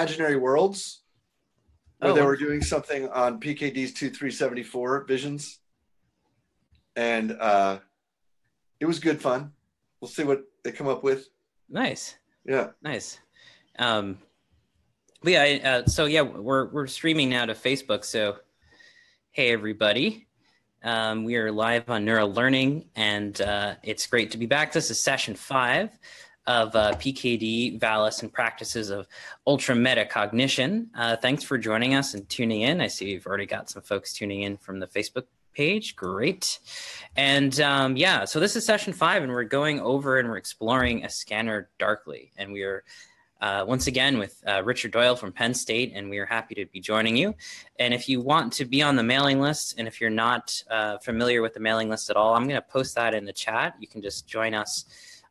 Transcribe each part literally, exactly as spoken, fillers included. Imaginary Worlds, where oh. they were doing something on P K D's two three seventy-four Visions. And uh, it was good fun. We'll see what they come up with. Nice. Yeah. Nice. Um, but yeah, uh, so yeah, we're, we're streaming now to Facebook. So hey, everybody. Um, we are live on Neural Learning, and uh, it's great to be back. This is session five of uh, P K D, Valis, and Practices of Ultra Metacognition. Uh, thanks for joining us and tuning in. I see you've already got some folks tuning in from the Facebook page. Great. And um, yeah, so this is session five, and we're going over and we're exploring A Scanner Darkly. And we are uh, once again with uh, Richard Doyle from Penn State, and we are happy to be joining you. And if you want to be on the mailing list, and if you're not uh, familiar with the mailing list at all, I'm going to post that in the chat. You can just join us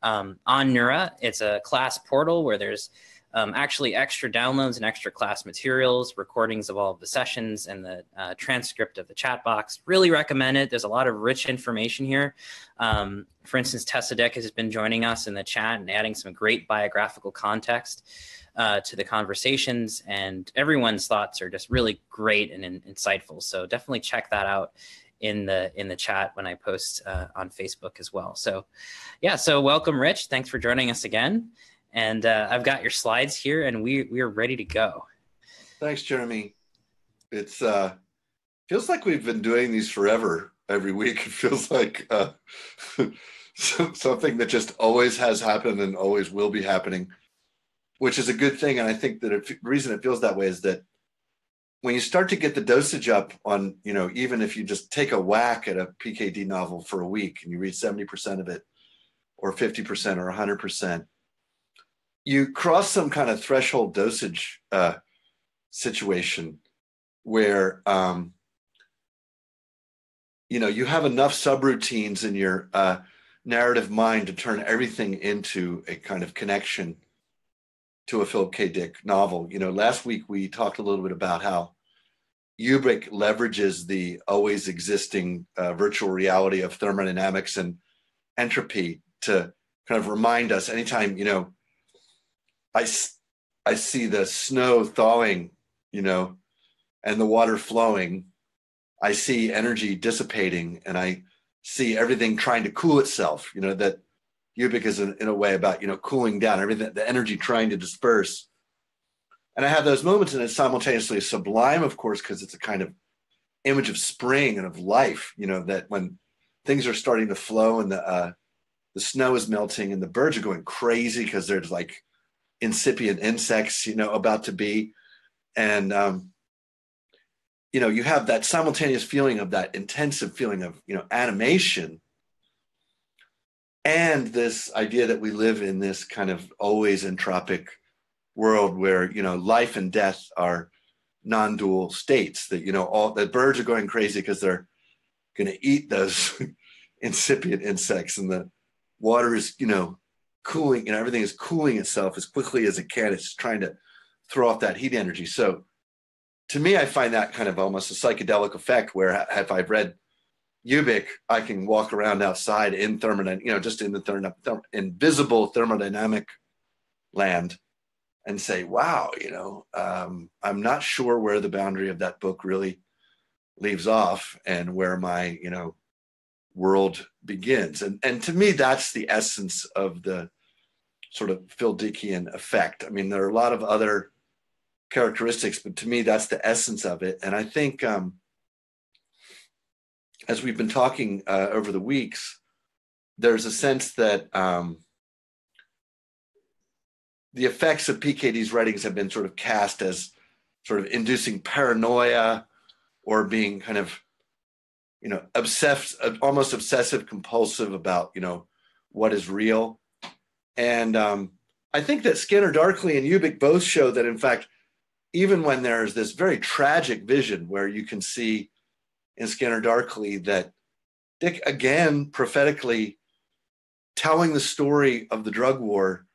Um, on Neura. It's a class portal where there's um, actually extra downloads and extra class materials, recordings of all of the sessions, and the uh, transcript of the chat box. Really recommend it. There's a lot of rich information here. Um, for instance, Tessa Dick has been joining us in the chat and adding some great biographical context uh, to the conversations, and everyone's thoughts are just really great and, and insightful. So definitely check that out in the in the chat when I post uh, on Facebook as well. So yeah, so welcome, Rich. Thanks for joining us again. And uh, I've got your slides here, and we we are ready to go. Thanks, Jeremy. It's uh, feels like we've been doing these forever. Every week, it feels like uh, something that just always has happened and always will be happening, which is a good thing. And I think that it, the reason it feels that way is that when you start to get the dosage up on, you know, even if you just take a whack at a P K D novel for a week and you read seventy percent of it, or fifty percent or one hundred percent, you cross some kind of threshold dosage uh, situation where, um, you know, you have enough subroutines in your uh, narrative mind to turn everything into a kind of connection to a Philip K. Dick novel. You know, last week we talked a little bit about how Kubrick leverages the always existing uh, virtual reality of thermodynamics and entropy to kind of remind us anytime, you know, I, I see the snow thawing, you know, and the water flowing, I see energy dissipating, and I see everything trying to cool itself, you know, that Kubrick is in, in a way about, you know, cooling down, everything, the energy trying to disperse. And I have those moments, and it's simultaneously sublime, of course, because it's a kind of image of spring and of life, you know, that when things are starting to flow and the, uh, the snow is melting and the birds are going crazy because there's like incipient insects, you know, about to be. And, um, you know, you have that simultaneous feeling of that intensive feeling of, you know, animation, and this idea that we live in this kind of always entropic world where, you know, life and death are non-dual states, that, you know, all the birds are going crazy because they're going to eat those incipient insects, and the water is, you know, cooling, and you know, everything is cooling itself as quickly as it can. It's trying to throw off that heat energy. So to me, I find that kind of almost a psychedelic effect where if I've read Kubrick, I can walk around outside in thermodynamic, you know, just in the therm therm invisible thermodynamic land, and say, wow, you know, um, I'm not sure where the boundary of that book really leaves off and where my, you know, world begins. And, and to me, that's the essence of the sort of Phil Dickian effect. I mean, there are a lot of other characteristics, but to me, that's the essence of it. And I think, um, as we've been talking uh, over the weeks, there's a sense that um, the effects of P K D's writings have been sort of cast as sort of inducing paranoia or being kind of, you know, obsessed, almost obsessive compulsive about, you know, what is real. And um, I think that Scanner Darkly and Kubrick both show that, in fact, even when there's this very tragic vision where you can see in Scanner Darkly that Dick, again, prophetically telling the story of the drug war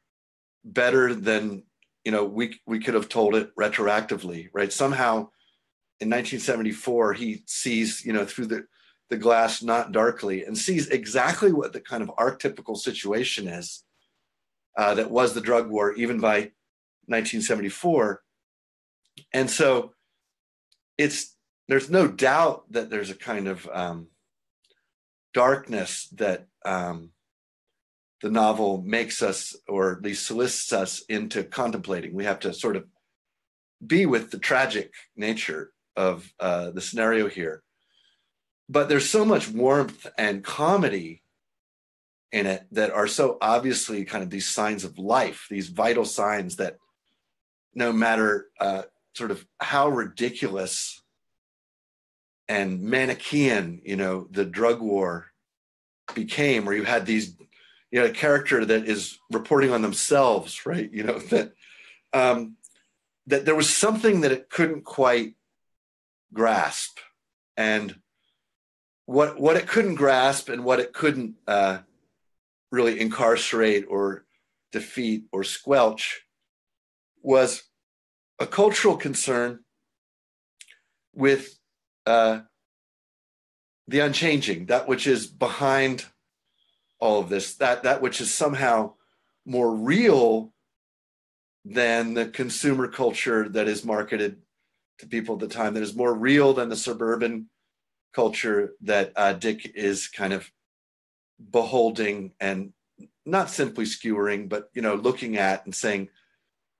better than, you know, we, we could have told it retroactively, right? Somehow in nineteen seventy-four, he sees, you know, through the, the glass, not darkly, and sees exactly what the kind of archetypical situation is uh, that was the drug war even by nineteen seventy-four. And so it's, there's no doubt that there's a kind of um, darkness that um, the novel makes us, or at least solicits us into contemplating. We have to sort of be with the tragic nature of uh, the scenario here. But there's so much warmth and comedy in it that are so obviously kind of these signs of life, these vital signs that no matter uh, sort of how ridiculous and Manichaean, you know, the drug war became, where you had these, you know, a character that is reporting on themselves, right? You know, that, um, that there was something that it couldn't quite grasp. And what, what it couldn't grasp and what it couldn't uh, really incarcerate or defeat or squelch was a cultural concern with uh, the unchanging, that which is behind all of this, that, that which is somehow more real than the consumer culture that is marketed to people at the time, that is more real than the suburban culture that uh, Dick is kind of beholding and not simply skewering, but, you know, looking at and saying,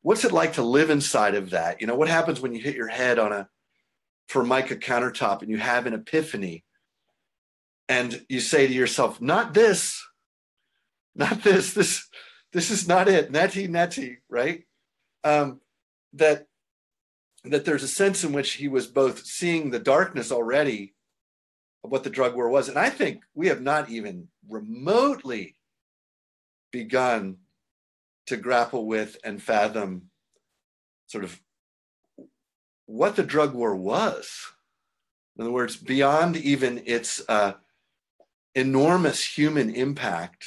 what's it like to live inside of that? You know, what happens when you hit your head on a Formica countertop and you have an epiphany and you say to yourself, not this, not this, this, this is not it, neti, neti, right? Um, that, that there's a sense in which he was both seeing the darkness already of what the drug war was. And I think we have not even remotely begun to grapple with and fathom sort of what the drug war was. In other words, beyond even its uh, enormous human impact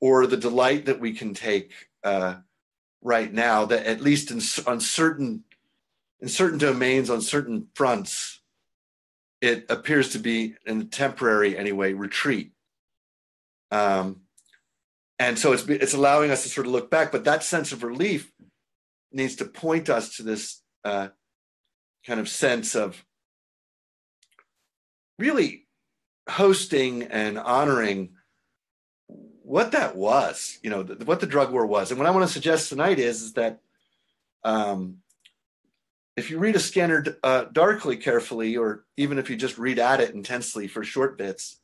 or the delight that we can take uh, right now, that at least in, on certain, in certain domains, on certain fronts, it appears to be, in a temporary anyway, retreat. Um, And so it's, it's allowing us to sort of look back, but that sense of relief needs to point us to this uh, kind of sense of really hosting and honoring what that was, you know, the, what the drug war was. And what I want to suggest tonight is, is that um, if you read A Scanner uh, Darkly carefully, or even if you just read at it intensely for short bits,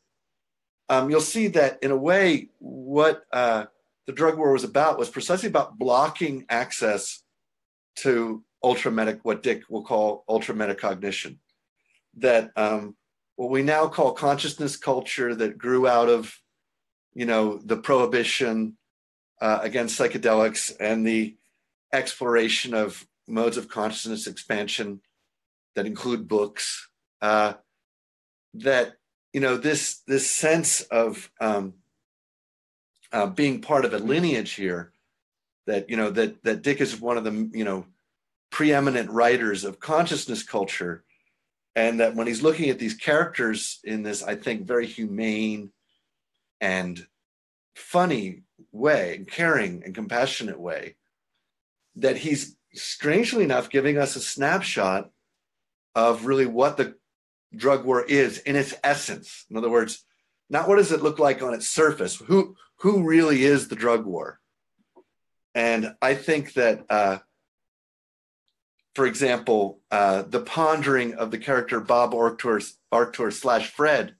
Um, you'll see that in a way, what uh, the drug war was about was precisely about blocking access to ultramedic, what Dick will call ultrametacognition, that um, what we now call consciousness culture that grew out of, you know, the prohibition uh, against psychedelics and the exploration of modes of consciousness expansion that include books, uh, that you know, this, this sense of um, uh, being part of a lineage here that, you know, that, that Dick is one of the, you know, preeminent writers of consciousness culture. And that when he's looking at these characters in this, I think, very humane and funny way, and caring and compassionate way, that he's strangely enough giving us a snapshot of really what the drug war is in its essence. In other words, not what does it look like on its surface, who who really is the drug war. And I think that uh for example, uh the pondering of the character Bob Arctur slash Fred,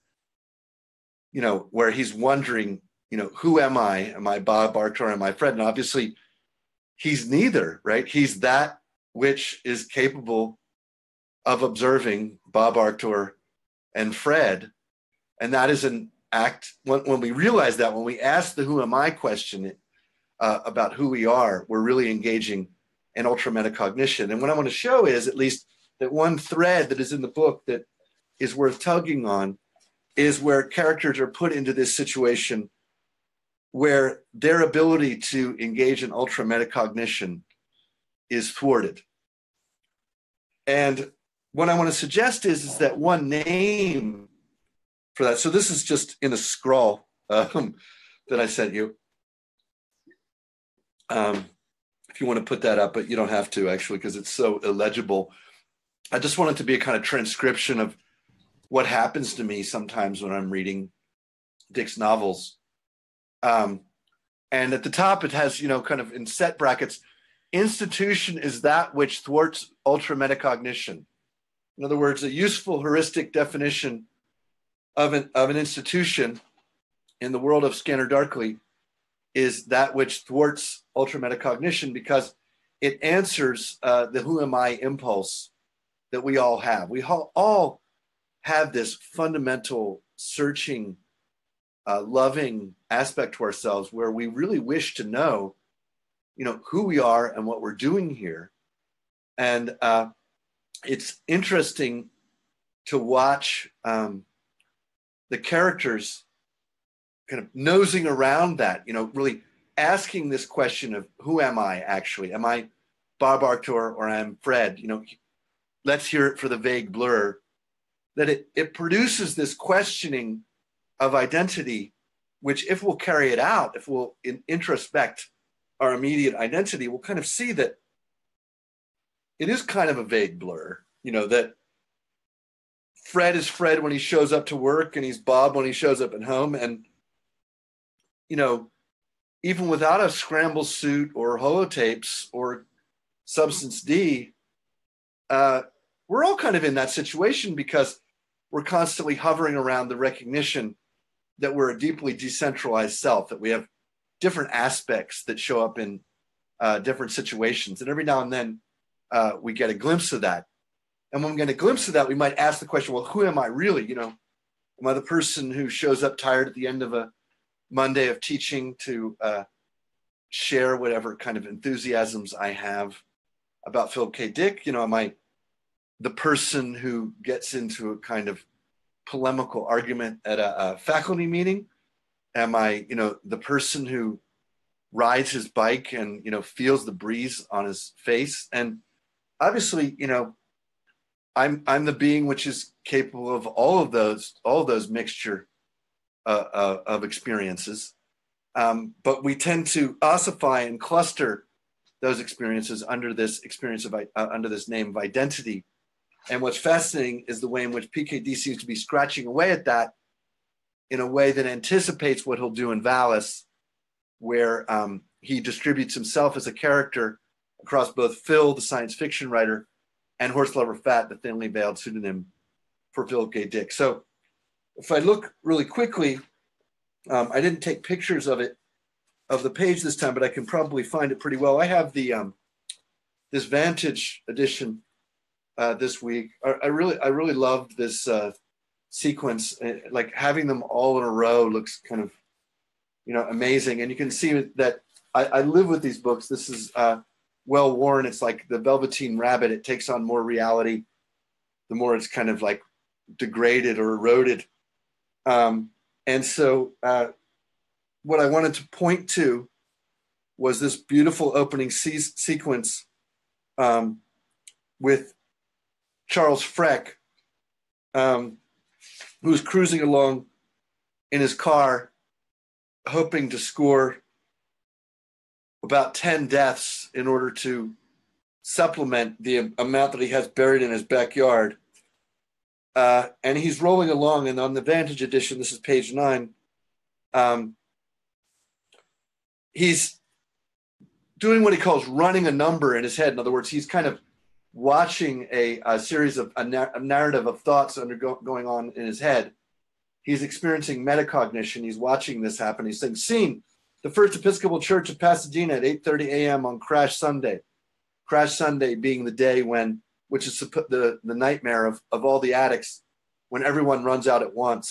you know, where he's wondering, you know, who am I? Am I Bob Arctur? Am I Fred? And obviously he's neither, right? He's that which is capable of observing Bob Arctur and Fred. And that is an act, when, when we realize that, when we ask the who am I question uh, about who we are, we're really engaging in ultrametacognition. And what I want to show is at least that one thread that is in the book that is worth tugging on is where characters are put into this situation where their ability to engage in ultrametacognition is thwarted. And what I want to suggest is, is that one name for that, so this is just in a scrawl um, that I sent you. Um, if you want to put that up, but you don't have to actually, because it's so illegible. I just want it to be a kind of transcription of what happens to me sometimes when I'm reading Dick's novels. Um, and at the top, it has, you know, kind of in set brackets, institution is that which thwarts ultra metacognition. In other words, a useful heuristic definition of an, of an institution in the world of Scanner-Darkly is that which thwarts ultra metacognition, because it answers uh, the who am I impulse that we all have. We all have this fundamental searching, uh, loving aspect to ourselves where we really wish to know, you know, who we are and what we're doing here. And uh, it's interesting to watch um, the characters kind of nosing around that, you know, really asking this question of who am I actually? Am I Bob Arctor or am Fred? You know, let's hear it for the vague blur, that it, it produces this questioning of identity, which if we'll carry it out, if we'll in, introspect our immediate identity, we'll kind of see that it is kind of a vague blur, you know, that Fred is Fred when he shows up to work and he's Bob when he shows up at home. And, you know, even without a scramble suit or holotapes or Substance D, uh, we're all kind of in that situation because we're constantly hovering around the recognition that we're a deeply decentralized self, that we have different aspects that show up in uh, different situations. And every now and then uh, we get a glimpse of that. And when we get a glimpse of that, we might ask the question, well, who am I really? You know, am I the person who shows up tired at the end of a Monday of teaching to uh, share whatever kind of enthusiasms I have about Philip K. Dick? You know, am I the person who gets into a kind of polemical argument at a, a faculty meeting? Am I, you know, the person who rides his bike and, you know, feels the breeze on his face? And obviously, you know, I'm I'm the being which is capable of all of those, all of those mixture uh, uh, of experiences. Um, but we tend to ossify and cluster those experiences under this experience of uh, under this name of identity. And what's fascinating is the way in which P K D seems to be scratching away at that in a way that anticipates what he'll do in Valis, where um, he distributes himself as a character across both Phil, the science fiction writer, and Horse Lover Fat, the thinly veiled pseudonym for Philip K. Dick. So if I look really quickly, um, I didn't take pictures of it, of the page this time, but I can probably find it pretty well. I have the um, this Vantage edition uh, this week. I, I really, I really loved this uh, sequence. It, like having them all in a row looks kind of, you know, amazing. And you can see that I, I live with these books. This is uh, well worn. It's like the Velveteen Rabbit. It takes on more reality the more it's kind of like degraded or eroded. Um, and so. Uh, What I wanted to point to was this beautiful opening se sequence um, with Charles Freck, um, who's cruising along in his car, hoping to score about ten deaths in order to supplement the amount that he has buried in his backyard. Uh, and he's rolling along, and on the Vantage edition, this is page nine, um, he's doing what he calls running a number in his head. In other words, he's kind of watching a, a series of a, na a narrative of thoughts undergo going on in his head. He's experiencing metacognition. He's watching this happen. He's saying, "Scene: the First Episcopal Church of Pasadena at eight thirty a m on Crash Sunday." Crash Sunday being the day when, which is the, the nightmare of, of all the addicts, when everyone runs out at once.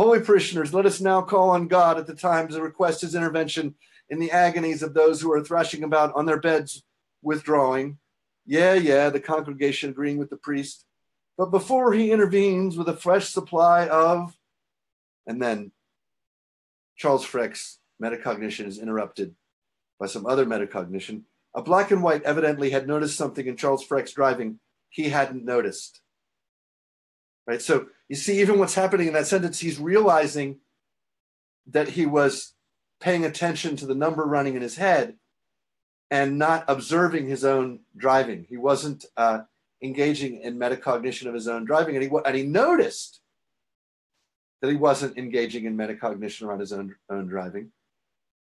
"Holy parishioners, let us now call on God at the times and request his intervention in the agonies of those who are thrashing about on their beds, withdrawing. Yeah, yeah, the congregation agreeing with the priest. But before he intervenes with a fresh supply of..." And then Charles Freck's metacognition is interrupted by some other metacognition. "A black and white evidently had noticed something in Charles Freck's driving he hadn't noticed." Right? So you see, even what's happening in that sentence, he's realizing that he was paying attention to the number running in his head, and not observing his own driving. He wasn't uh, engaging in metacognition of his own driving. And he, and he noticed that he wasn't engaging in metacognition around his own, own driving.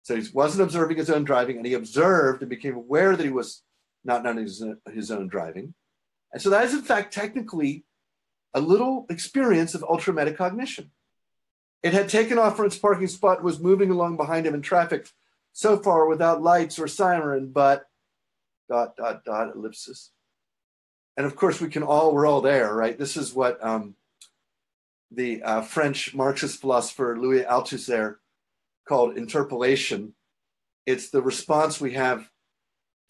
So he wasn't observing his own driving, and he observed and became aware that he was not noticing his, his own driving. And so that is, in fact, technically a little experience of ultra metacognition. It had taken off from its parking spot and was moving along behind him in traffic so far without lights or siren, but dot, dot, dot, ellipsis. And of course, we can all, we're all there, right? This is what um, the uh, French Marxist philosopher Louis Althusser called interpolation. It's the response we have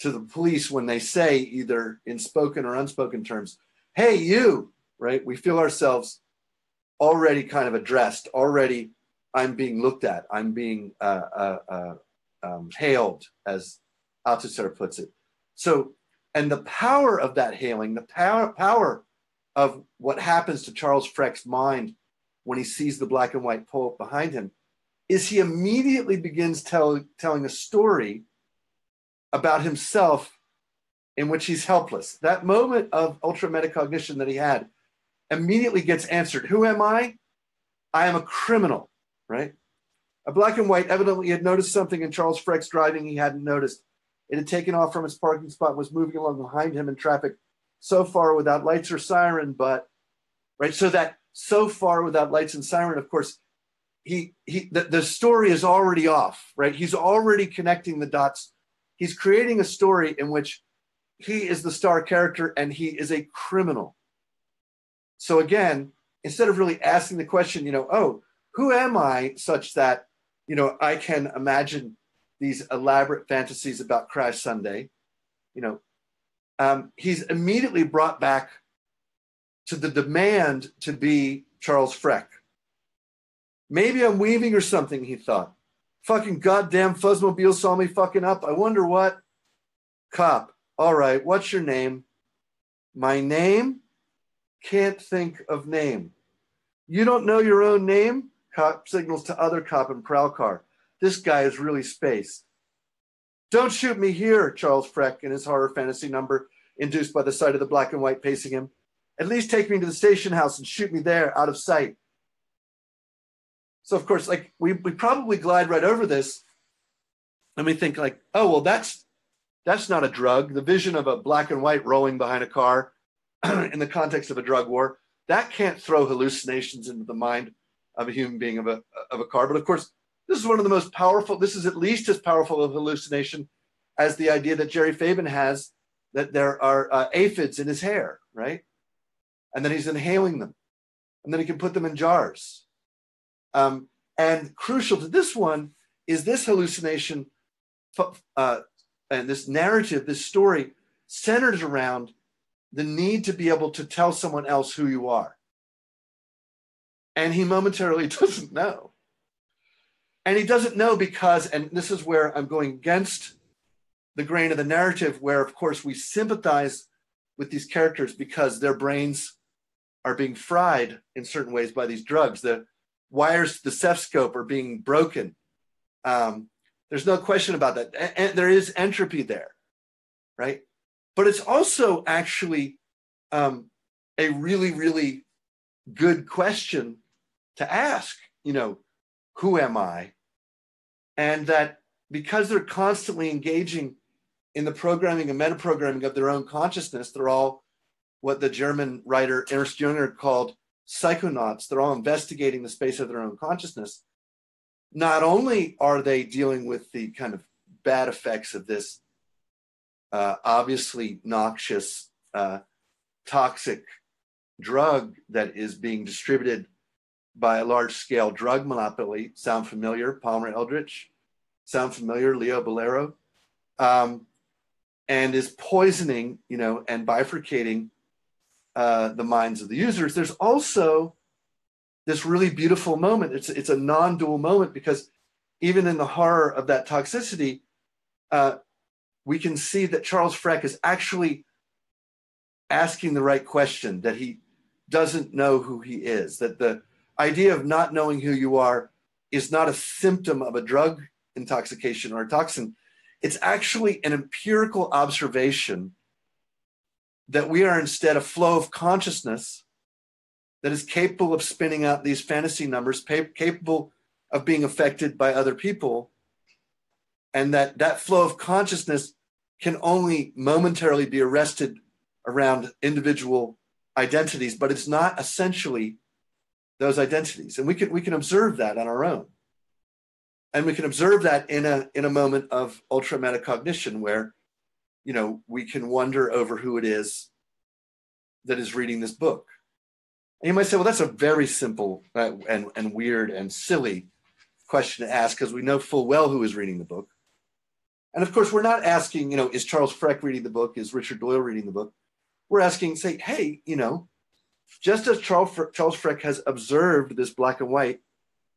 to the police when they say, either in spoken or unspoken terms, hey, you, right? We feel ourselves already kind of addressed, already I'm being looked at, I'm being uh, uh, uh, um, hailed, as Althusser puts it. So, and the power of that hailing, the power, power of what happens to Charles Freck's mind when he sees the black and white pole behind him, is he immediately begins tell, telling a story about himself in which he's helpless. That moment of ultra metacognition that he had immediately gets answered. Who am I? I am a criminal, right? A black and white evidently had noticed something in Charles Freck's driving he hadn't noticed. It had taken off from its parking spot and was moving along behind him in traffic so far without lights or siren, but, right? So that so far without lights and siren, of course, he, he the, the story is already off, right? He's already connecting the dots. He's creating a story in which he is the star character and he is a criminal. So again, instead of really asking the question, you know, oh, who am I such that, you know, I can imagine these elaborate fantasies about Crash Sunday, you know, um, he's immediately brought back to the demand to be Charles Freck. Maybe I'm weaving or something, he thought. Fucking goddamn Fuzzmobile saw me fucking up. I wonder what. Cop. All right, what's your name? My name? Can't think of name. You don't know your own name? Cop signals to other cop in prowl car. This guy is really spaced. Don't shoot me here, Charles Freck in his horror fantasy number induced by the sight of the black and white pacing him. At least take me to the station house and shoot me there out of sight. So of course, like we, we probably glide right over this and we think like, oh, well, that's, that's not a drug. The vision of a black and white rolling behind a car in the context of a drug war, that can't throw hallucinations into the mind of a human being of a, of a car. But of course, this is one of the most powerful, this is at least as powerful of hallucination as the idea that Jerry Fabin has that there are uh, aphids in his hair, right? And then he's inhaling them. And then he can put them in jars. Um, and crucial to this one is this hallucination uh, and this narrative, this story centers around the need to be able to tell someone else who you are. And he momentarily doesn't know. And he doesn't know because, and this is where I'm going against the grain of the narrative, where of course we sympathize with these characters because their brains are being fried in certain ways by these drugs. The wires to the Ceph scope are being broken. Um, there's no question about that. And there is entropy there, right? But it's also actually um, a really, really good question to ask, you know, who am I? And that because they're constantly engaging in the programming and metaprogramming of their own consciousness, they're all what the German writer Ernst Jünger called psychonauts. They're all investigating the space of their own consciousness. Not only are they dealing with the kind of bad effects of this Uh, obviously noxious, uh, toxic drug that is being distributed by a large-scale drug monopoly. Sound familiar? Palmer Eldritch. Sound familiar? Leo Bolero. Um, and is poisoning, you know, and bifurcating uh, the minds of the users. There's also this really beautiful moment. It's, it's a non-dual moment because even in the horror of that toxicity, uh, we can see that Charles Freck is actually asking the right question, that he doesn't know who he is, that the idea of not knowing who you are is not a symptom of a drug intoxication or a toxin. It's actually an empirical observation that we are instead a flow of consciousness that is capable of spinning out these fantasy numbers, capable of being affected by other people, and that that flow of consciousness can only momentarily be arrested around individual identities, but it's not essentially those identities. And we can, we can observe that on our own. And we can observe that in a, in a moment of ultra metacognition where, you know, we can wonder over who it is that is reading this book. And you might say, well, that's a very simple uh, and, and weird and silly question to ask because we know full well who is reading the book. And of course, we're not asking, you know, is Charles Freck reading the book? Is Richard Doyle reading the book? We're asking, say, hey, you know, just as Charles Freck has observed this black and white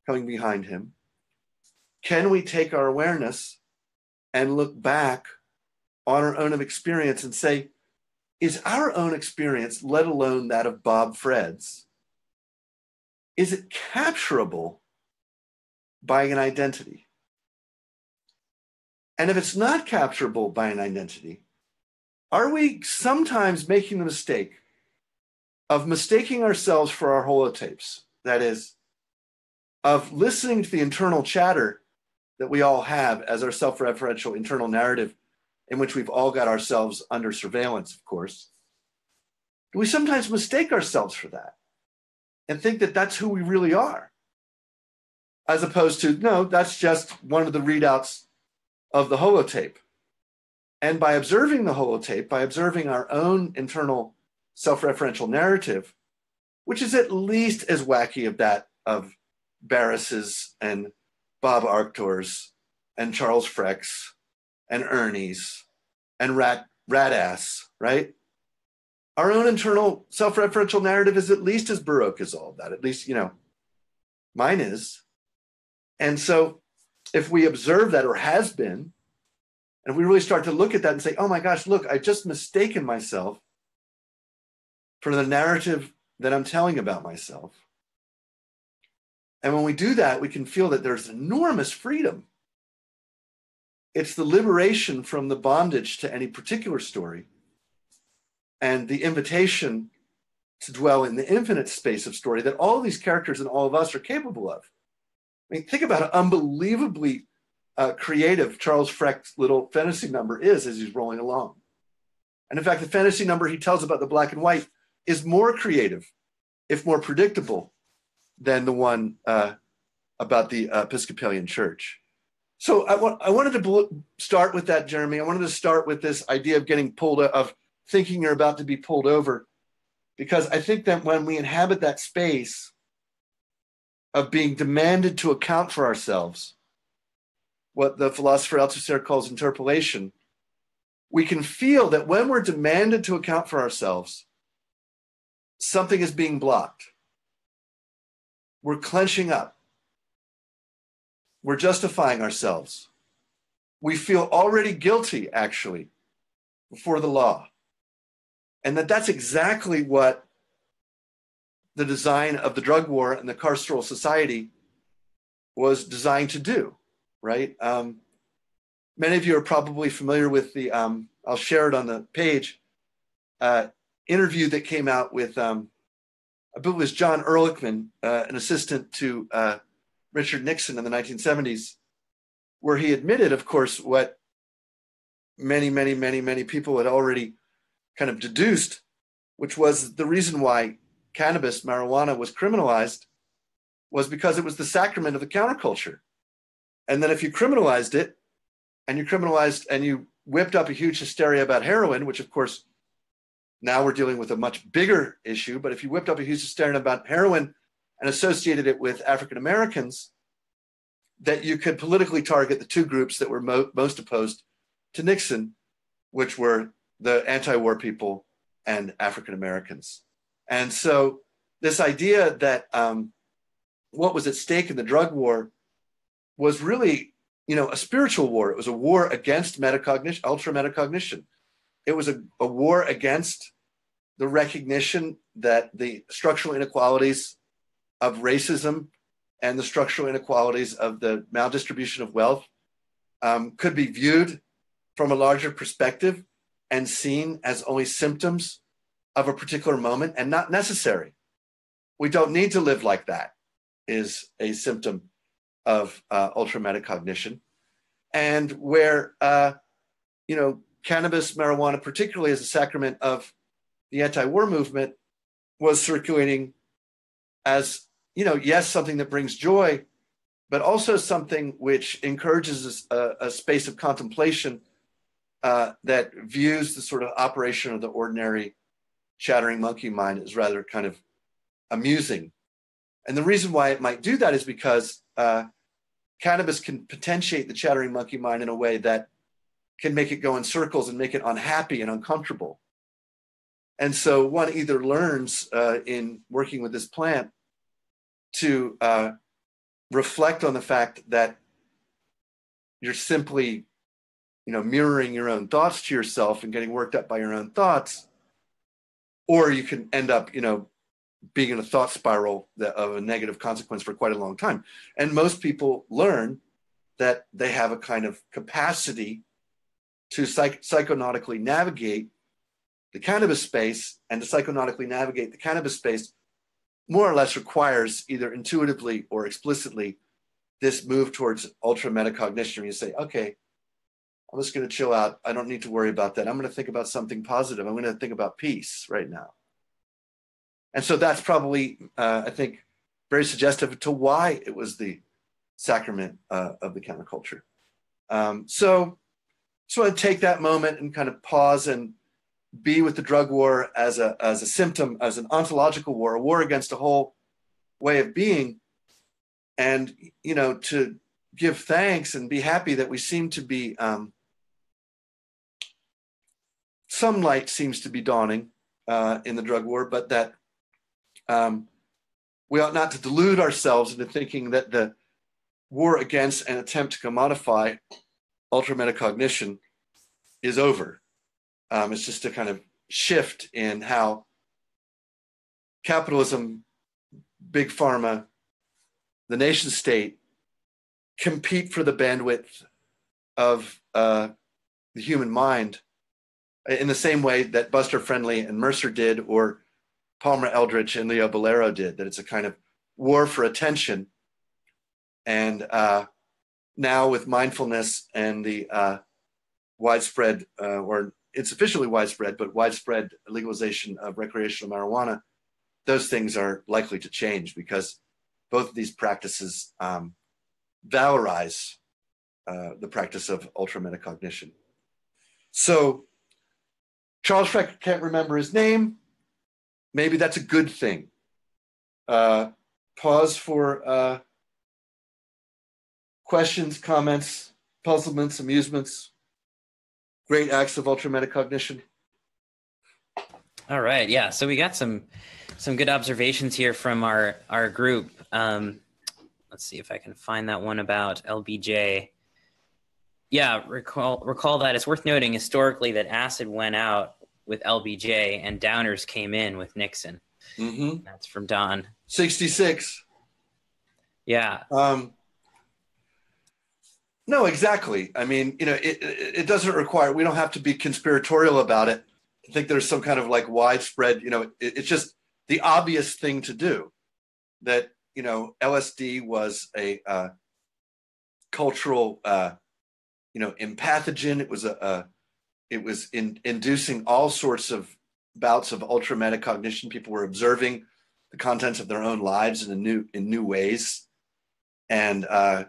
coming behind him, can we take our awareness and look back on our own experience and say, is our own experience, let alone that of Bob Fred's, is it capturable by an identity? And if it's not capturable by an identity, are we sometimes making the mistake of mistaking ourselves for our holotapes? That is, of listening to the internal chatter that we all have as our self-referential internal narrative in which we've all got ourselves under surveillance, of course. Do we sometimes mistake ourselves for that and think that that's who we really are? As opposed to, no, that's just one of the readouts of the holotape. And by observing the holotape, by observing our own internal self-referential narrative, which is at least as wacky of that of Barris's and Bob Arctor's and Charles Freck's and Ernie's and Rat Radass, right? Our own internal self-referential narrative is at least as baroque as all of that. At least, you know, mine is. And so if we observe that, or has been, and we really start to look at that and say, oh my gosh, look, I've just mistaken myself for the narrative that I'm telling about myself. And when we do that, we can feel that there's enormous freedom. It's the liberation from the bondage to any particular story and the invitation to dwell in the infinite space of story that all of these characters and all of us are capable of. I mean, think about how unbelievably uh, creative Charles Freck's little fantasy number is as he's rolling along. And in fact, the fantasy number he tells about the black and white is more creative, if more predictable, than the one uh, about the Episcopalian Church. So I, wa I wanted to bl start with that, Jeremy. I wanted to start with this idea of getting pulled, of thinking you're about to be pulled over, because I think that when we inhabit that space of being demanded to account for ourselves, what the philosopher Althusser calls interpolation, we can feel that when we're demanded to account for ourselves, something is being blocked. We're clenching up. We're justifying ourselves. We feel already guilty, actually, before the law. And that that's exactly what the design of the drug war and the carceral society was designed to do, right? Um, many of you are probably familiar with the, um, I'll share it on the page, uh, interview that came out with, um, I believe it was John Ehrlichman, uh, an assistant to uh, Richard Nixon in the nineteen seventies, where he admitted, of course, what many, many, many, many people had already kind of deduced, which was the reason why cannabis, marijuana, was criminalized was because it was the sacrament of the counterculture. And then if you criminalized it, and you criminalized and you whipped up a huge hysteria about heroin, which of course, now we're dealing with a much bigger issue, but if you whipped up a huge hysteria about heroin and associated it with African Americans, that you could politically target the two groups that were mo most opposed to Nixon, which were the anti-war people and African Americans. And so this idea that um, what was at stake in the drug war was really, you know, a spiritual war. It was a war against metacognition, ultra metacognition. It was a, a war against the recognition that the structural inequalities of racism and the structural inequalities of the maldistribution of wealth um, could be viewed from a larger perspective and seen as only symptoms of a particular moment and not necessary. We don't need to live like that is a symptom of uh, ultra-metacognition. And where, uh, you know, cannabis, marijuana, particularly as a sacrament of the anti-war movement, was circulating as, you know, yes, something that brings joy, but also something which encourages a, a space of contemplation uh, that views the sort of operation of the ordinary chattering monkey mind as rather kind of amusing. And the reason why it might do that is because uh, cannabis can potentiate the chattering monkey mind in a way that can make it go in circles and make it unhappy and uncomfortable. And so one either learns uh, in working with this plant to uh, reflect on the fact that you're simply, you know, mirroring your own thoughts to yourself and getting worked up by your own thoughts, or you can end up, you know, being in a thought spiral that, of a negative consequence for quite a long time. And most people learn that they have a kind of capacity to psych psychonautically navigate the cannabis space, and to psychonautically navigate the cannabis space more or less requires either intuitively or explicitly this move towards ultra metacognition, where you say, okay, I'm just going to chill out. I don't need to worry about that. I'm going to think about something positive. I'm going to think about peace right now. And so that's probably, uh, I think, very suggestive to why it was the sacrament uh, of the counterculture. Um, so just want to take that moment and kind of pause and be with the drug war as a, as a symptom, as an ontological war, a war against a whole way of being. And, you know, to give thanks and be happy that we seem to be, um, some light seems to be dawning uh, in the drug war, but that um, we ought not to delude ourselves into thinking that the war against an attempt to commodify ultrametacognition is over. Um, it's just a kind of shift in how capitalism, big pharma, the nation state compete for the bandwidth of uh, the human mind in the same way that Buster Friendly and Mercer did, or Palmer Eldritch and Leo Bolero did, that it's a kind of war for attention. And uh, now with mindfulness and the uh, widespread uh, or it's officially widespread, but widespread legalization of recreational marijuana, those things are likely to change because both of these practices um, valorize uh, the practice of ultra-metacognition. So Charles Freck, can't remember his name. Maybe that's a good thing. Uh, pause for uh, questions, comments, puzzlements, amusements. Great acts of ultra-metacognition. All right, yeah. So we got some some good observations here from our our group. Um, let's see if I can find that one about L B J. Yeah, recall recall that it's worth noting historically that acid went out with L B J and downers came in with Nixon. Mm-hmm. That's from Don. sixty-six. Yeah. Um, No, exactly. I mean, you know, it, it doesn't require, we don't have to be conspiratorial about it. I think there's some kind of like widespread, you know, it, it's just the obvious thing to do that, you know, L S D was a uh, cultural, uh, you know, empathogen. It was, a, a it was in, inducing all sorts of bouts of ultra metacognition. People were observing the contents of their own lives in a new, in new ways. And, uh,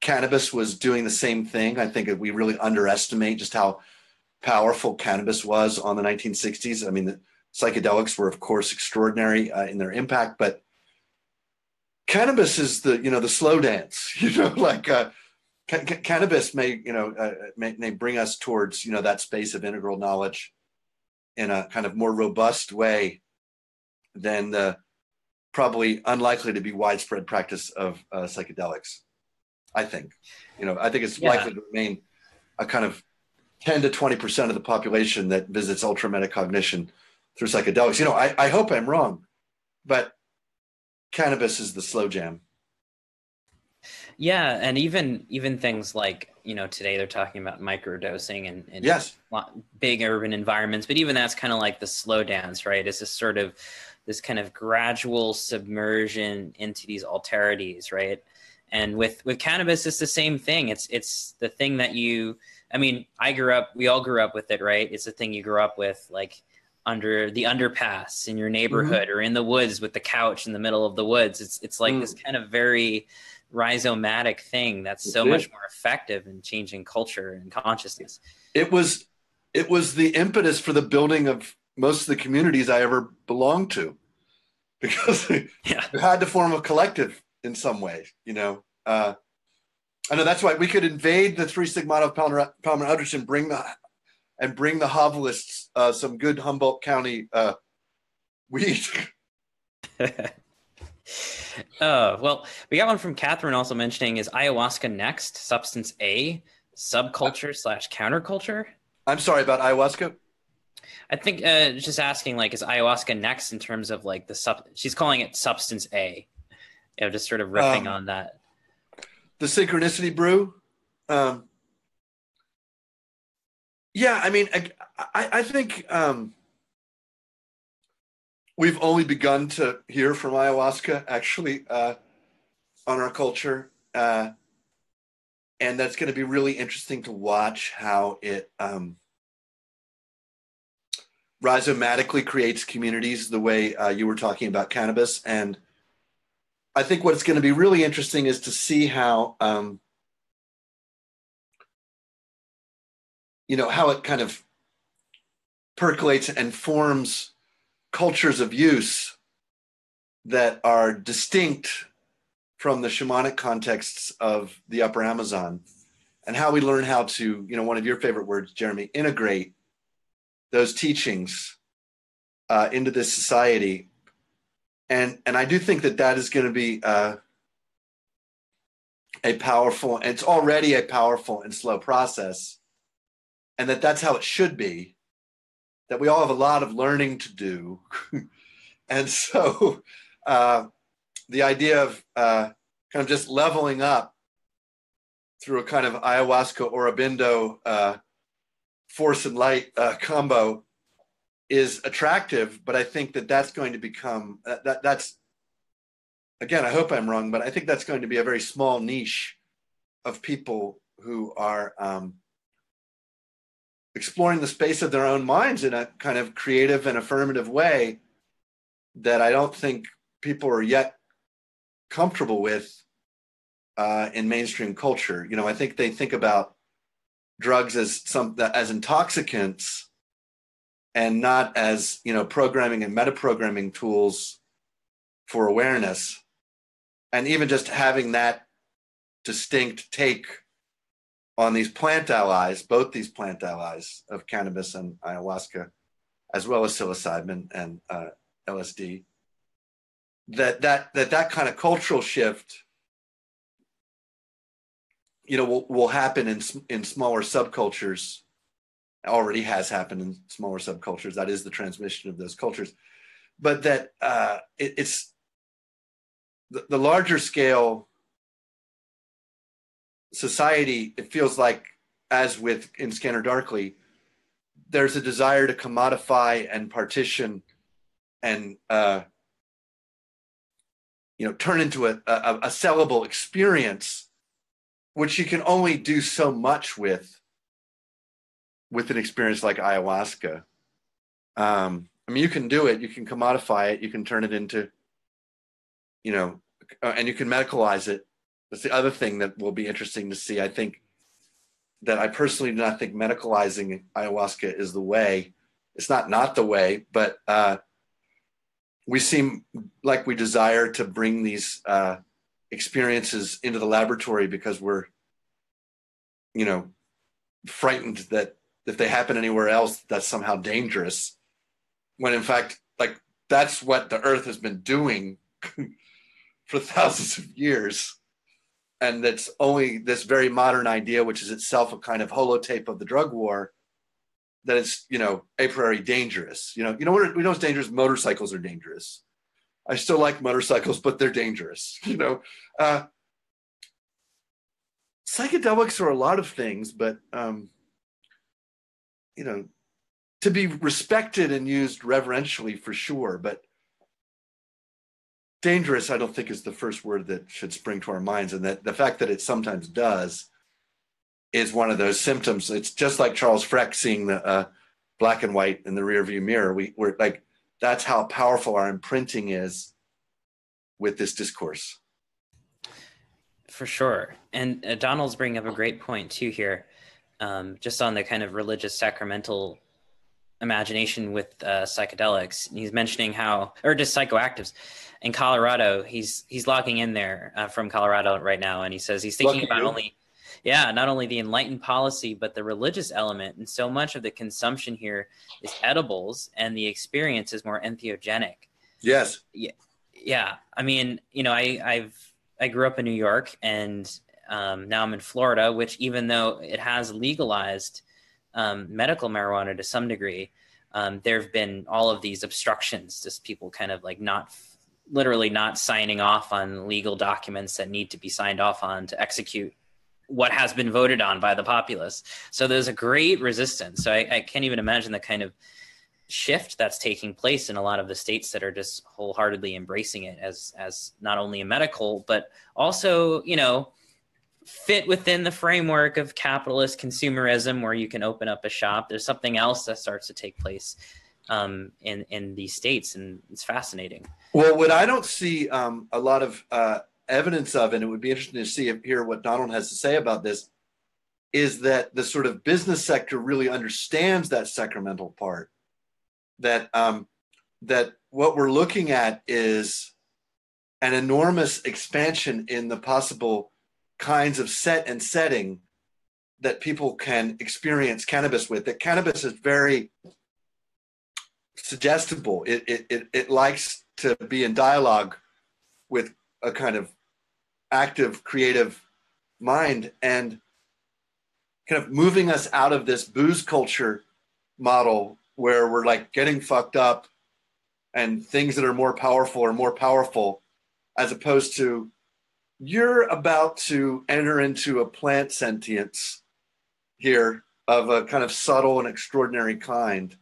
cannabis was doing the same thing. I think we really underestimate just how powerful cannabis was on the nineteen sixties. I mean, the psychedelics were, of course, extraordinary uh, in their impact, but cannabis is the, you know, the slow dance, you know, like uh, ca ca cannabis may, you know, uh, may, may bring us towards, you know, that space of integral knowledge in a kind of more robust way than the probably unlikely to be widespread practice of uh, psychedelics. I think, you know, I think it's yeah. likely to remain a kind of ten to twenty percent of the population that visits ultra metacognition through psychedelics. You know, I, I hope I'm wrong, but cannabis is the slow jam. Yeah, and even even things like, you know, today they're talking about microdosing and, and yes. big urban environments, but even that's kind of like the slowdowns, right? It's this sort of this kind of gradual submersion into these alterities, right? And with with cannabis, it's the same thing. It's it's the thing that you, I mean, I grew up, we all grew up with it, right? It's the thing you grew up with, like under the underpass in your neighborhood, mm-hmm. or in the woods with the couch in the middle of the woods. It's it's like mm. this kind of very rhizomatic thing that's so much more effective in changing culture and consciousness. It was it was the impetus for the building of most of the communities I ever belonged to, because yeah. you had to form a collective in some way, you know. Uh, I know that's why we could invade the Three Sigmata of Palmer, Palmer Eldritch and bring the and bring the Hovelists uh, some good Humboldt County uh, weed. Oh, well, we got one from Catherine also mentioning, is ayahuasca next, substance A, subculture slash counterculture? I'm sorry, about ayahuasca? I think uh, just asking, like, is ayahuasca next in terms of, like, the sub... She's calling it substance A. You know, just sort of riffing um, on that. The synchronicity brew? Um, yeah, I mean, I, I, I think... Um, We've only begun to hear from ayahuasca, actually, uh, on our culture. Uh, and that's going to be really interesting to watch how it um, rhizomatically creates communities the way uh, you were talking about cannabis. And I think what's going to be really interesting is to see how, um, you know, how it kind of percolates and forms cultures of use that are distinct from the shamanic contexts of the Upper Amazon, and how we learn how to, you know, one of your favorite words, Jeremy, integrate those teachings uh, into this society. And, and I do think that that is going to be uh, a powerful, it's already a powerful and slow process, and that that's how it should be. That we all have a lot of learning to do. And so uh, the idea of uh, kind of just leveling up through a kind of ayahuasca Aurobindo uh, force and light uh, combo is attractive, but I think that that's going to become, uh, that that's, again, I hope I'm wrong, but I think that's going to be a very small niche of people who are, um, exploring the space of their own minds in a kind of creative and affirmative way that I don't think people are yet comfortable with uh, in mainstream culture. You know, I think they think about drugs as some as intoxicants and not as, you know, programming and metaprogramming tools for awareness. And even just having that distinct take on these plant allies, both these plant allies of cannabis and ayahuasca, as well as psilocybin and uh, L S D, that that that that kind of cultural shift, you know, will, will happen in in smaller subcultures. Already has happened in smaller subcultures. That is the transmission of those cultures, but that uh, it, it's the, the larger scale. Society, it feels like, as with in Scanner Darkly, there's a desire to commodify and partition and, uh, you know, turn into a, a, a sellable experience, which you can only do so much with, with an experience like ayahuasca. Um, I mean, you can do it, you can commodify it, you can turn it into, you know, and you can medicalize it. That's the other thing that will be interesting to see. I think that I personally do not think medicalizing ayahuasca is the way. It's not not the way, but uh, we seem like we desire to bring these uh, experiences into the laboratory because we're, you know, frightened that if they happen anywhere else, that's somehow dangerous. When in fact, like, that's what the earth has been doing for thousands of years. And that's only this very modern idea, which is itself a kind of holotape of the drug war, that it's, you know, a priori dangerous. You know, you know what we know is dangerous? Motorcycles are dangerous. I still like motorcycles, but they're dangerous, you know. Uh, psychedelics are a lot of things, but um, you know, to be respected and used reverentially for sure, but dangerous, I don't think, is the first word that should spring to our minds. And that the fact that it sometimes does is one of those symptoms. It's just like Charles Freck seeing the uh, black and white in the rearview mirror. We, we're like, that's how powerful our imprinting is with this discourse. For sure. And uh, Donald's bringing up a great point too here, um, just on the kind of religious sacramental imagination with uh, psychedelics. And he's mentioning how, or just psychoactives. In Colorado, he's he's logging in there uh, from Colorado right now, and he says he's thinking Lucky about you. only, yeah, not only the enlightened policy, but the religious element. And so much of the consumption here is edibles, and the experience is more entheogenic. Yes. Yeah. Yeah. I mean, you know, I I've I grew up in New York, and um, now I'm in Florida, which even though it has legalized um, medical marijuana to some degree, um, there have been all of these obstructions, just people kind of like not. literally not signing off on legal documents that need to be signed off on to execute what has been voted on by the populace. So there's a great resistance. So I, I can't even imagine the kind of shift that's taking place in a lot of the states that are just wholeheartedly embracing it as, as not only a medical, but also, you know, fit within the framework of capitalist consumerism, where you can open up a shop. There's something else that starts to take place um, in, in these states. And it's fascinating. Well, what I don't see um, a lot of uh, evidence of, and it would be interesting to see if, hear what Donald has to say about this, is that the sort of business sector really understands that sacramental part. That um, that what we're looking at is an enormous expansion in the possible kinds of set and setting that people can experience cannabis with. That cannabis is very suggestible. It it it, it likes to be in dialogue with a kind of active, creative mind, and kind of moving us out of this booze culture model where we're like getting fucked up and things that are more powerful are more powerful, as opposed to you're about to enter into a plant sentience here of a kind of subtle and extraordinary kind.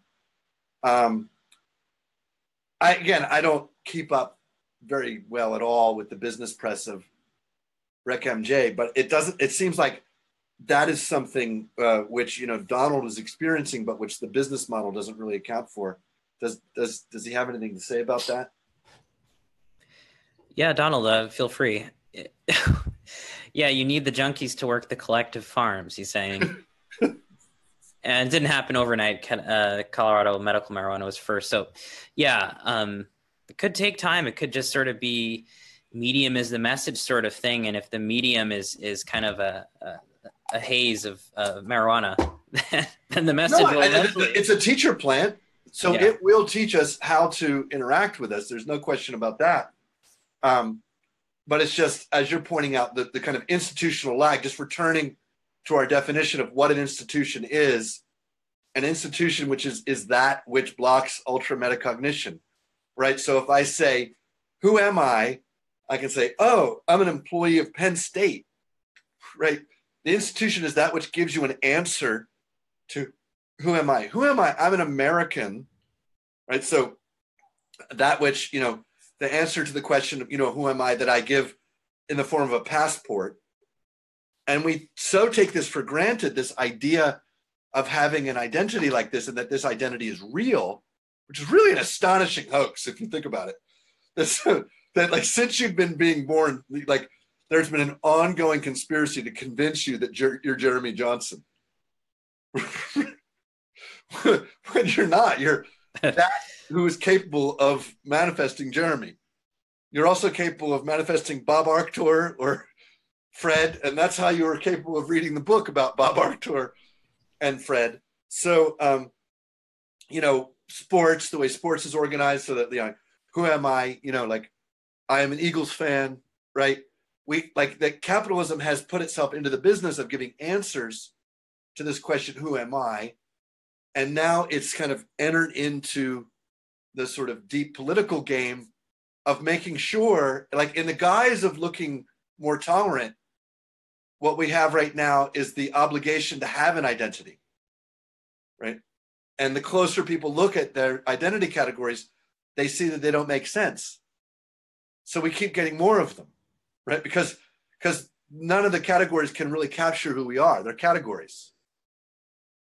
Um, I, again, I don't keep up very well at all with the business press of Rec M J, but it doesn't. It seems like that is something uh, which you know Donald is experiencing, but which the business model doesn't really account for. Does does does he have anything to say about that? Yeah, Donald, uh, feel free. Yeah, you need the junkies to work the collective farms. He's saying. And it didn't happen overnight. Uh, Colorado medical marijuana was first. So yeah, um, it could take time. It could just sort of be medium is the message sort of thing. And if the medium is is kind of a, a, a haze of uh, marijuana, then the message no, will eventually... It's a teacher plant. So yeah. It will teach us how to interact with us. There's no question about that. Um, but it's just, as you're pointing out, the, the kind of institutional lag, just returning to our definition of what an institution is, an institution which is is that which blocks ultra metacognition, right? So if I say, who am I? I can say, oh, I'm an employee of Penn State, right? The institution is that which gives you an answer to who am I? Who am I? I'm an American, right? So that which, you know, the answer to the question of, you know, who am I that I give in the form of a passport. And we so take this for granted, this idea of having an identity like this, and that this identity is real, which is really an astonishing hoax if you think about it. That's, that like since you've been being born, like there's been an ongoing conspiracy to convince you that Jer- you're Jeremy Johnson. When you're not, you're that who is capable of manifesting Jeremy. You're also capable of manifesting Bob Arctor or Fred, and that's how you were capable of reading the book about Bob Arctor and Fred. So, um, you know, sports, the way sports is organized, so that, you know, who am I? You know, like, I am an Eagles fan, right? We like that capitalism has put itself into the business of giving answers to this question, who am I? And now it's kind of entered into the sort of deep political game of making sure, like, in the guise of looking more tolerant, what we have right now is the obligation to have an identity, right? And the closer people look at their identity categories, they see that they don't make sense. So we keep getting more of them, right? Because, because none of the categories can really capture who we are. They're categories.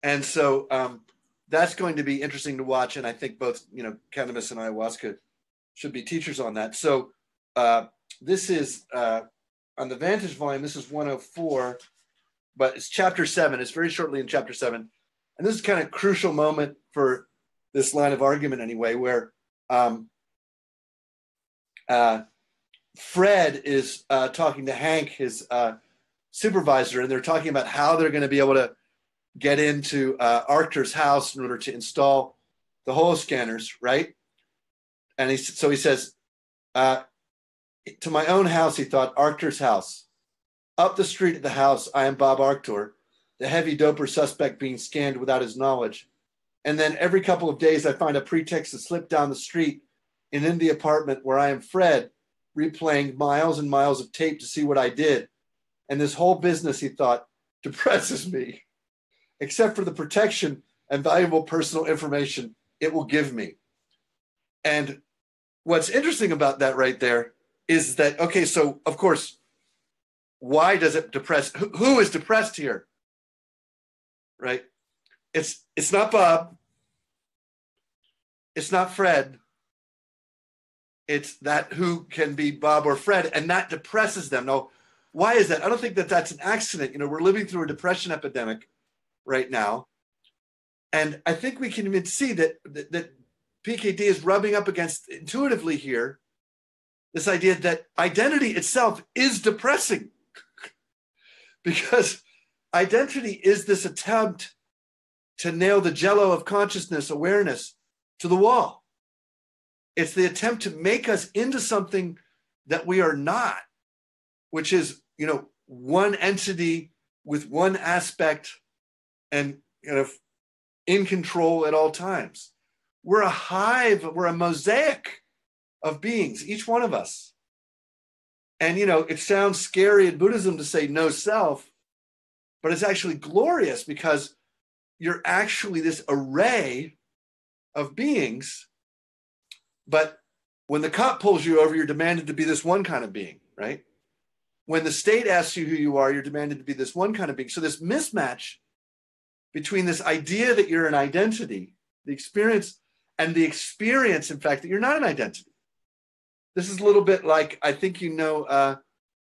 And so um, that's going to be interesting to watch. And I think both, you know, cannabis and ayahuasca should be teachers on that. So uh, this is uh, on the Vantage volume, this is one oh four, but it's chapter seven. It's very shortly in chapter seven. And this is kind of a crucial moment for this line of argument anyway, where um, uh, Fred is uh, talking to Hank, his uh, supervisor, and they're talking about how they're going to be able to get into uh, Arctur's house in order to install the holoscanners, right? And he, so he says, uh, to my own house, he thought, Arctur's house. Up the street at the house, I am Bob Arctur, the heavy doper suspect being scanned without his knowledge. And then every couple of days, I find a pretext to slip down the street and in the apartment where I am Fred, replaying miles and miles of tape to see what I did. And this whole business, he thought, depresses me, except for the protection and valuable personal information it will give me. And what's interesting about that right there is that, okay, so of course, why does it depress? Who, who is depressed here? Right? It's it's not Bob. It's not Fred. It's that who can be Bob or Fred, and that depresses them. Now, why is that? I don't think that that's an accident. You know, we're living through a depression epidemic right now. And I think we can even see that, that, that P K D is rubbing up against intuitively here, this idea that identity itself is depressing because identity is this attempt to nail the jello of consciousness, awareness to the wall. It's the attempt to make us into something that we are not, which is, you know, one entity with one aspect and kind of in control at all times. We're a hive, we're a mosaic of beings, each one of us. And, you know, it sounds scary in Buddhism to say no self, but it's actually glorious because you're actually this array of beings. But when the cop pulls you over, you're demanded to be this one kind of being, right? When the state asks you who you are, you're demanded to be this one kind of being. So this mismatch between this idea that you're an identity, the experience, and the experience, in fact, that you're not an identity. This is a little bit like, I think you know, uh,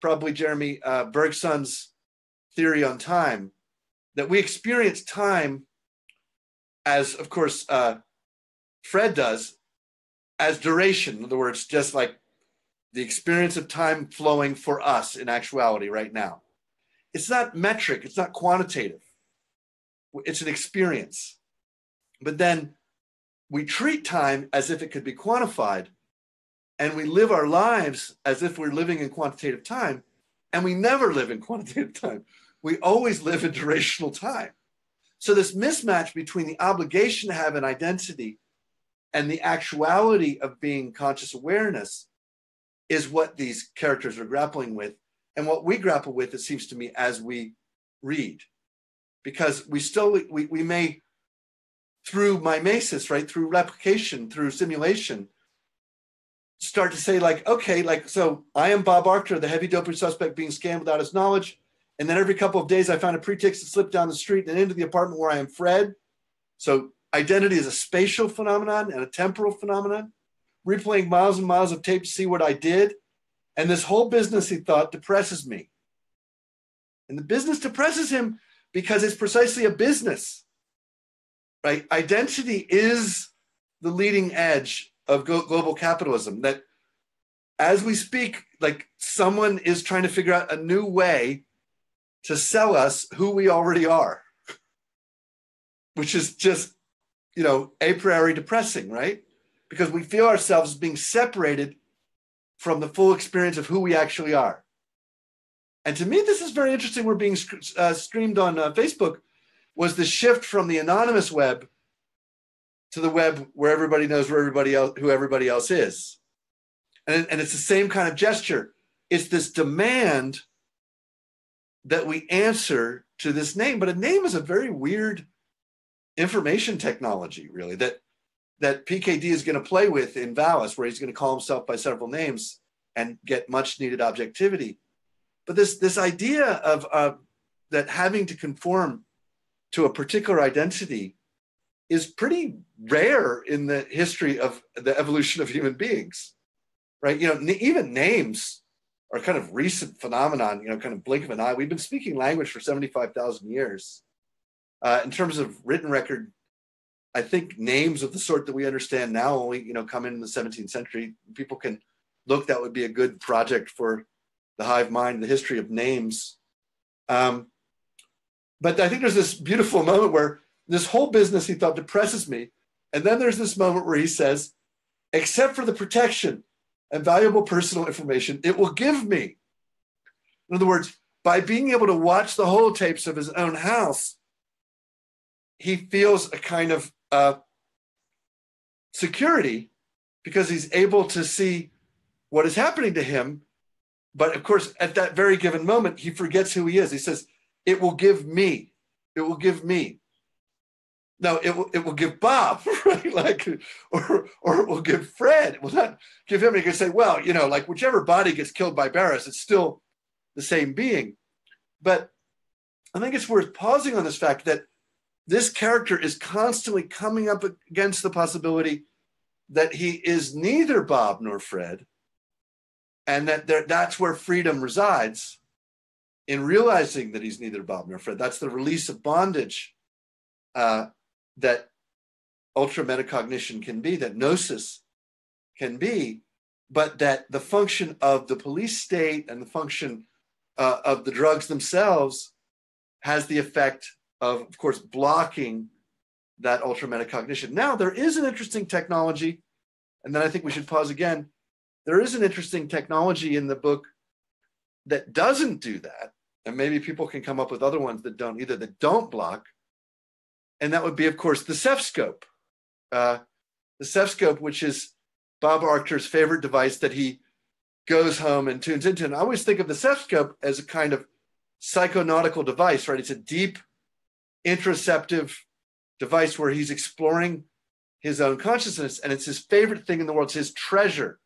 probably Jeremy uh, Bergson's theory on time, that we experience time as, of course, uh, Fred does, as duration. In other words, just like the experience of time flowing for us in actuality right now. It's not metric, it's not quantitative. It's an experience. But then we treat time as if it could be quantified, and we live our lives as if we're living in quantitative time, and we never live in quantitative time. We always live in durational time. So this mismatch between the obligation to have an identity and the actuality of being conscious awareness is what these characters are grappling with, and what we grapple with, it seems to me, as we read. Because we still, we, we may, through mimesis, right, through replication, through simulation, start to say like, okay, like, so I am Bob Arctur, the heavy doper suspect being scanned without his knowledge. And then every couple of days, I found a pretext to slip down the street and into the apartment where I am Fred. So identity is a spatial phenomenon and a temporal phenomenon, replaying miles and miles of tape to see what I did. And this whole business, he thought, depresses me. And the business depresses him because it's precisely a business, right? Identity is the leading edge of global capitalism, that as we speak, like someone is trying to figure out a new way to sell us who we already are, which is just, you know, a priori depressing, right? Because we feel ourselves being separated from the full experience of who we actually are. And to me, this is very interesting. We're being uh, streamed on uh, Facebook, was the shift from the anonymous web to the web where everybody knows where everybody else, who everybody else is. And, and it's the same kind of gesture. It's this demand that we answer to this name. But a name is a very weird information technology, really, that that P K D is going to play with in Valis, where he's going to call himself by several names and get much needed objectivity. But this, this idea of uh, that having to conform to a particular identity is pretty rare in the history of the evolution of human beings, right? You know, even names are kind of recent phenomenon, you know, kind of blink of an eye. We've been speaking language for seventy-five thousand years. Uh, in terms of written record, I think names of the sort that we understand now only, you know, come in the seventeenth century. People can look, that would be a good project for the hive mind, the history of names. Um, but I think there's this beautiful moment where this whole business, he thought, depresses me. And then there's this moment where he says, except for the protection and valuable personal information it will give me. In other words, by being able to watch the holotapes of his own house, he feels a kind of uh, security because he's able to see what is happening to him. But of course, at that very given moment, he forgets who he is. He says, it will give me, it will give me. No, it will, it will give Bob, right? Like, or, or it will give Fred. It will not give him. He can say, well, you know, like whichever body gets killed by Barris, it's still the same being. But I think it's worth pausing on this fact that this character is constantly coming up against the possibility that he is neither Bob nor Fred, and that there, that's where freedom resides, in realizing that he's neither Bob nor Fred. That's the release of bondage uh, that ultra metacognition can be, that gnosis can be, but that the function of the police state and the function uh, of the drugs themselves has the effect of, of course, blocking that ultra metacognition. Now, there is an interesting technology, and then I think we should pause again. There is an interesting technology in the book that doesn't do that, and maybe people can come up with other ones that don't either, that don't block. And that would be, of course, the Cephscope. Uh, the Cephscope, which is Bob Arctur's favorite device that he goes home and tunes into. And I always think of the Cephscope as a kind of psychonautical device, right? It's a deep, introceptive device where he's exploring his own consciousness, and it's his favorite thing in the world. It's his treasure,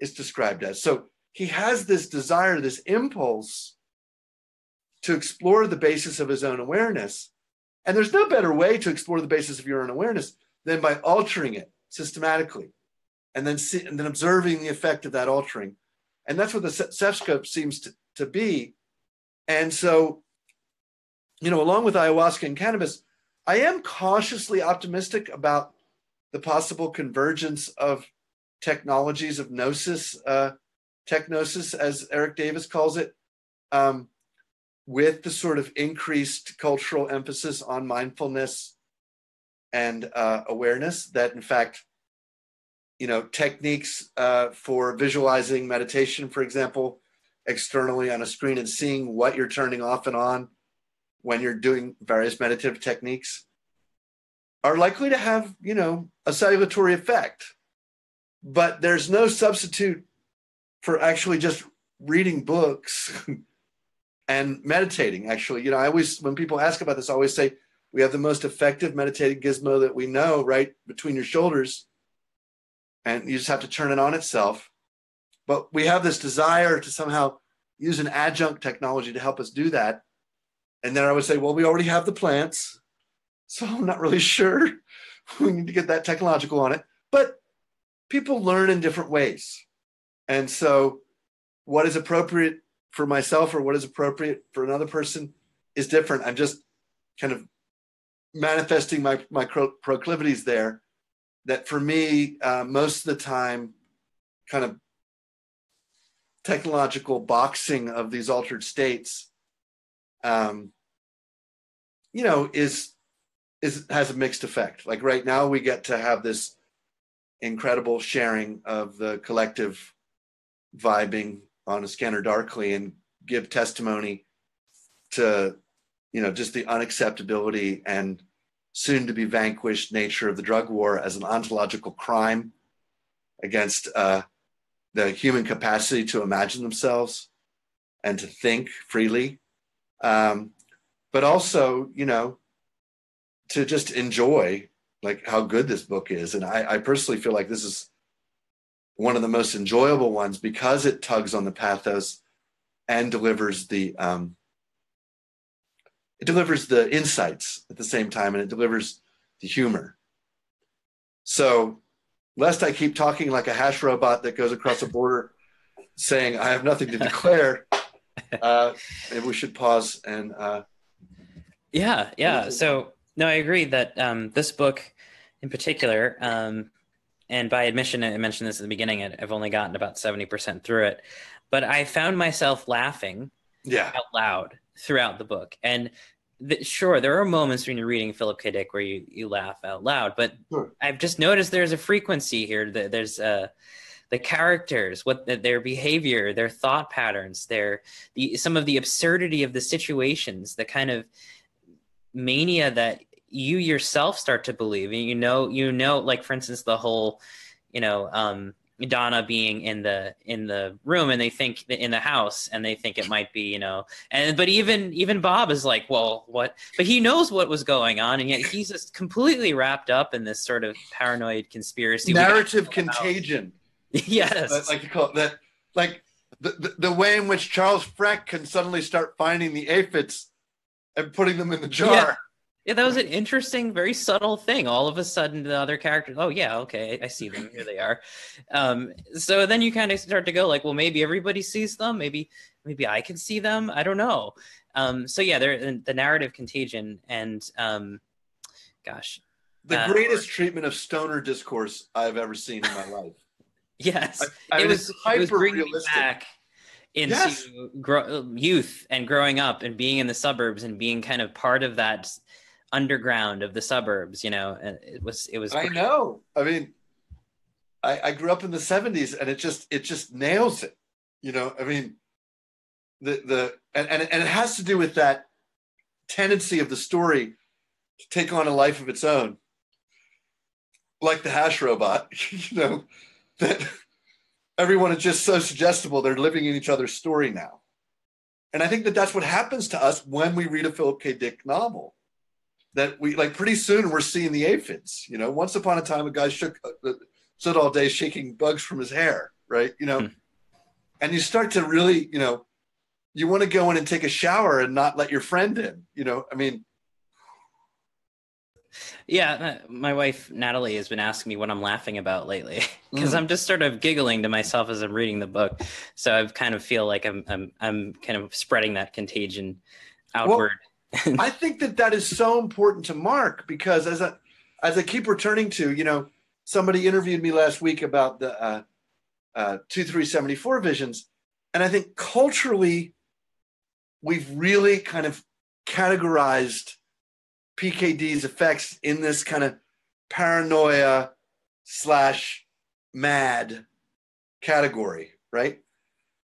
it's described as. So he has this desire, this impulse to explore the basis of his own awareness. And there's no better way to explore the basis of your own awareness than by altering it systematically and then see, and then observing the effect of that altering. And that's what the Cephscope seems to, to be. And so, you know, along with ayahuasca and cannabis, I am cautiously optimistic about the possible convergence of technologies of gnosis, uh, technosis, as Eric Davis calls it, um, with the sort of increased cultural emphasis on mindfulness and uh, awareness, that in fact, you know, techniques uh, for visualizing meditation, for example, externally on a screen and seeing what you're turning off and on when you're doing various meditative techniques are likely to have, you know, a salutary effect. But there's no substitute for actually just reading books and meditating, actually. You know, I always, when people ask about this, I always say, we have the most effective meditative gizmo that we know right between your shoulders, and you just have to turn it on itself. But we have this desire to somehow use an adjunct technology to help us do that. And then I would say, well, we already have the plants, so I'm not really sure we need to get that technological on it. But people learn in different ways. And so what is appropriate for myself or what is appropriate for another person is different. I'm just kind of manifesting my, my proclivities there that for me, uh, most of the time, kind of technological boxing of these altered states, um, you know, is, is, has a mixed effect. Like right now we get to have this incredible sharing of the collective vibing on a scanner darkly and give testimony to, you know, just the unacceptability and soon to be vanquished nature of the drug war as an ontological crime against uh, the human capacity to imagine themselves and to think freely Um, but also, you know, to just enjoy like how good this book is. And I, I personally feel like this is one of the most enjoyable ones because it tugs on the pathos and delivers the, um, it delivers the insights at the same time, and it delivers the humor. So lest I keep talking like a hash robot that goes across a border saying, I have nothing to declare, uh, maybe we should pause and. Uh, yeah, yeah. So no, I agree that um, this book in particular, um, and by admission, I mentioned this at the beginning, I've only gotten about seventy percent through it, but I found myself laughing yeah. out loud throughout the book. And th- sure, there are moments when you're reading Philip K. Dick where you, you laugh out loud, but sure. I've just noticed there's a frequency here. That there's uh, the characters, what the, their behavior, their thought patterns, their the, some of the absurdity of the situations, the kind of mania that you yourself start to believe. And you know, you know, like for instance, the whole, you know, um, Donna being in the in the room, and they think in the house, and they think it might be, you know, and but even even Bob is like, well, what? But he knows what was going on, and yet he's just completely wrapped up in this sort of paranoid conspiracy narrative contagion. Yes, uh, like you call it, that, like the, the the way in which Charles Freck can suddenly start finding the aphids and putting them in the jar. Yeah. Yeah, that was an interesting, very subtle thing. All of a sudden, the other characters, oh, yeah, okay, I see them. Here they are. Um, so then you kind of start to go like, well, maybe everybody sees them. Maybe maybe I can see them. I don't know. Um, so, yeah, they're, the narrative contagion and, um, gosh. The uh, greatest treatment of stoner discourse I've ever seen in my life. Yes. I, I it, was, it was bringing me back into yes. gro- youth and growing up and being in the suburbs and being kind of part of that underground of the suburbs, you know, and it was, it was, I great. know, I mean, I, I grew up in the seventies and it just, it just nails it, you know, I mean, the, the, and, and, and it has to do with that tendency of the story to take on a life of its own, like the hash robot, you know, that everyone is just so suggestible. They're living in each other's story now. And I think that that's what happens to us when we read a Philip K. Dick novel. That we like pretty soon we're seeing the aphids, you know, once upon a time, a guy shook, uh, stood all day shaking bugs from his hair. Right. You know, mm. and you start to really, you know, you want to go in and take a shower and not let your friend in, you know, I mean. Yeah. My wife, Natalie, has been asking me what I'm laughing about lately because mm. I'm just sort of giggling to myself as I'm reading the book. So I kind of feel like I'm, I'm, I'm kind of spreading that contagion outward. Well, I think that that is so important to Mark because as I, as I keep returning to, you know, somebody interviewed me last week about the uh, uh, two three seventy-four visions. And I think culturally, we've really kind of categorized P K D's effects in this kind of paranoia slash mad category, right?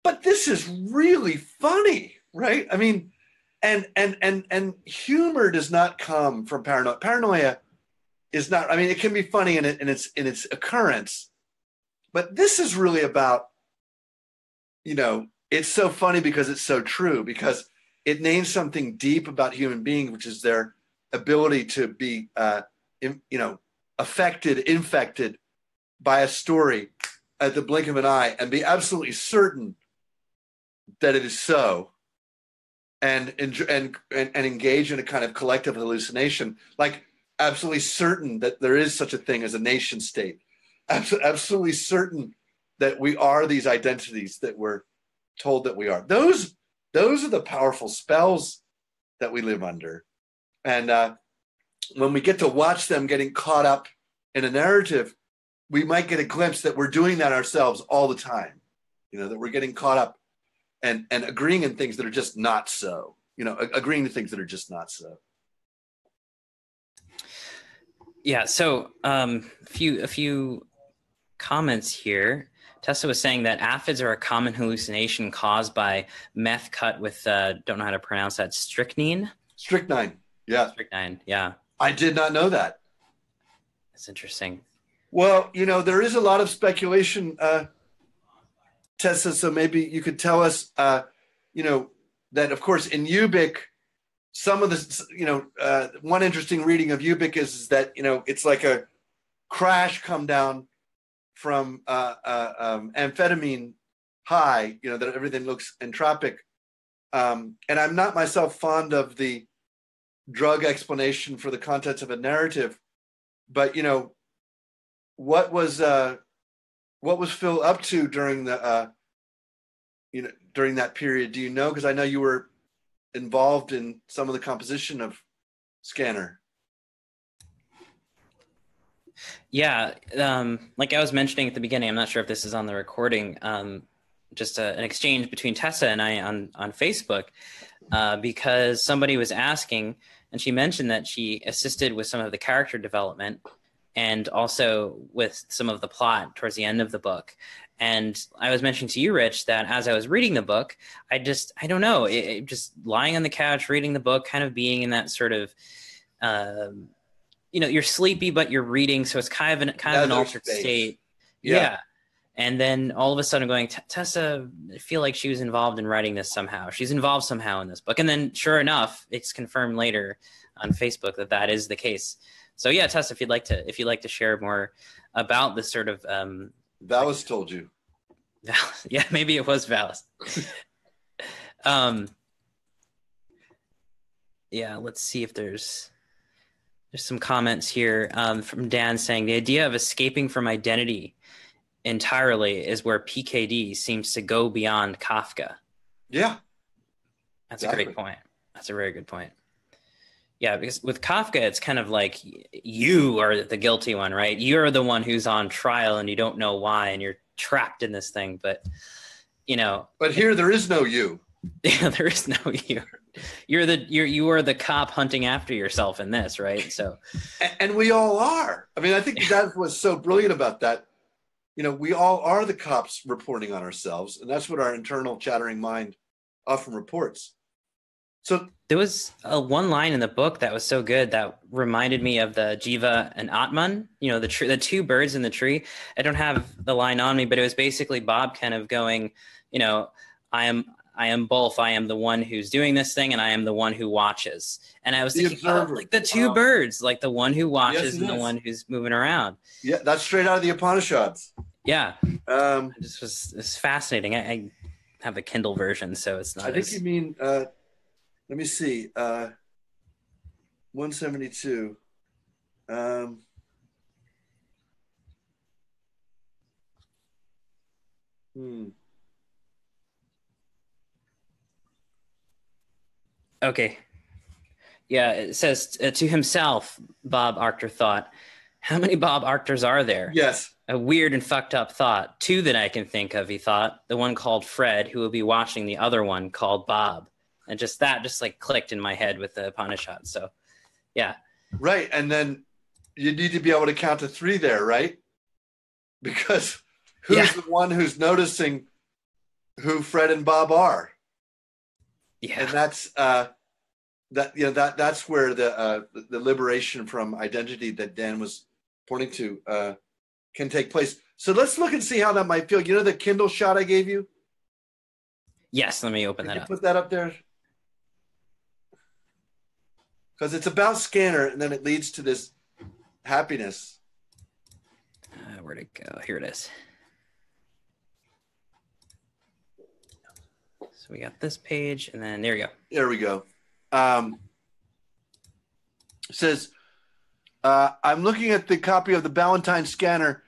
But this is really funny, right? I mean, And and and and humor does not come from paranoia. Paranoia is not. I mean, it can be funny in, it, in its in its occurrence, but this is really about. You know, it's so funny because it's so true because it names something deep about human beings, which is their ability to be, uh, in, you know, affected, infected by a story at the blink of an eye, and be absolutely certain that it is so. And, and and and engage in a kind of collective hallucination, like absolutely certain that there is such a thing as a nation state, absolutely certain that we are these identities that we're told that we are. Those those are the powerful spells that we live under. And uh, when we get to watch them getting caught up in a narrative, we might get a glimpse that we're doing that ourselves all the time, you know, that we're getting caught up And, and agreeing in things that are just not so, you know, agreeing to things that are just not so. Yeah. So um, a few, a few comments here. Tessa was saying that aphids are a common hallucination caused by meth cut with, uh, don't know how to pronounce that, strychnine? Strychnine. Yeah. Strychnine. Yeah. I did not know that. That's interesting. Well, you know, there is a lot of speculation, uh, Tessa, so maybe you could tell us, uh, you know, that, of course, in Ubik, some of the, you know, uh, one interesting reading of Ubik is, is that, you know, it's like a crash come down from uh, uh, um, amphetamine high, you know, that everything looks entropic. Um, and I'm not myself fond of the drug explanation for the contents of a narrative, but, you know, what was uh, what was Phil up to during the uh, you know during that period? Do you know? Because I know you were involved in some of the composition of Scanner. Yeah, um, like I was mentioning at the beginning, I'm not sure if this is on the recording. Um, just a, an exchange between Tessa and I on on Facebook uh, because somebody was asking, and she mentioned that she assisted with some of the character development and also with some of the plot towards the end of the book. And I was mentioning to you, Rich, that as I was reading the book, I just, I don't know, it, it just lying on the couch, reading the book, kind of being in that sort of, um, you know, you're sleepy, but you're reading. So it's kind of an, kind of an altered state. Yeah. yeah. And then all of a sudden going, Tessa, I feel like she was involved in writing this somehow. She's involved somehow in this book. And then sure enough, it's confirmed later on Facebook that that is the case. So yeah, Tess, if you'd like to, if you'd like to share more about this sort of um, Valis like, told you, yeah, maybe it was Valis. um, yeah, let's see if there's there's some comments here um, from Dan saying the idea of escaping from identity entirely is where P K D seems to go beyond Kafka. Yeah, that's exactly. a great point. That's a very good point. Yeah, because with Kafka, it's kind of like you are the guilty one, right? You're the one who's on trial and you don't know why and you're trapped in this thing. But, you know. But here there is no you. Yeah, there is no you. You're the, you're, you are the cop hunting after yourself in this, right? So, and we all are. I mean, I think that was so brilliant about that. You know, we all are the cops reporting on ourselves. And that's what our internal chattering mind often reports. So there was a one line in the book that was so good that reminded me of the Jiva and Atman, you know, the tr- the two birds in the tree. I don't have the line on me, but it was basically Bob kind of going, you know, I am I am both. I am the one who's doing this thing and I am the one who watches. And I was the thinking, oh, like the two wow. birds, like the one who watches yes, and is. the one who's moving around. Yeah, that's straight out of the Upanishads. Yeah. Um, it just was, it was fascinating. I, I have a Kindle version, so it's not I as, think you mean... Uh, Let me see. Uh, one seventy-two. Um, hmm. Okay. Yeah, it says uh, to himself, Bob Arctor thought, how many Bob Arctors are there? Yes. A weird and fucked up thought. Two that I can think of, he thought. The one called Fred, who will be watching the other one called Bob. And just that just like clicked in my head with the Upanishad. So, yeah. Right. And then you need to be able to count to three there, right? Because who's yeah. the one who's noticing who Fred and Bob are? Yeah. And that's, uh, that, you know, that, that's where the, uh, the liberation from identity that Dan was pointing to uh, can take place. So let's look and see how that might feel. You know, the Kindle shot I gave you? Yes. Let me open Can that you up. Put that up there. Because it's about Scanner, and then it leads to this happiness. Uh, where'd it go? Here it is. So we got this page, and then there we go. There we go. Um, it says, uh, I'm looking at the copy of the Ballantine Scanner,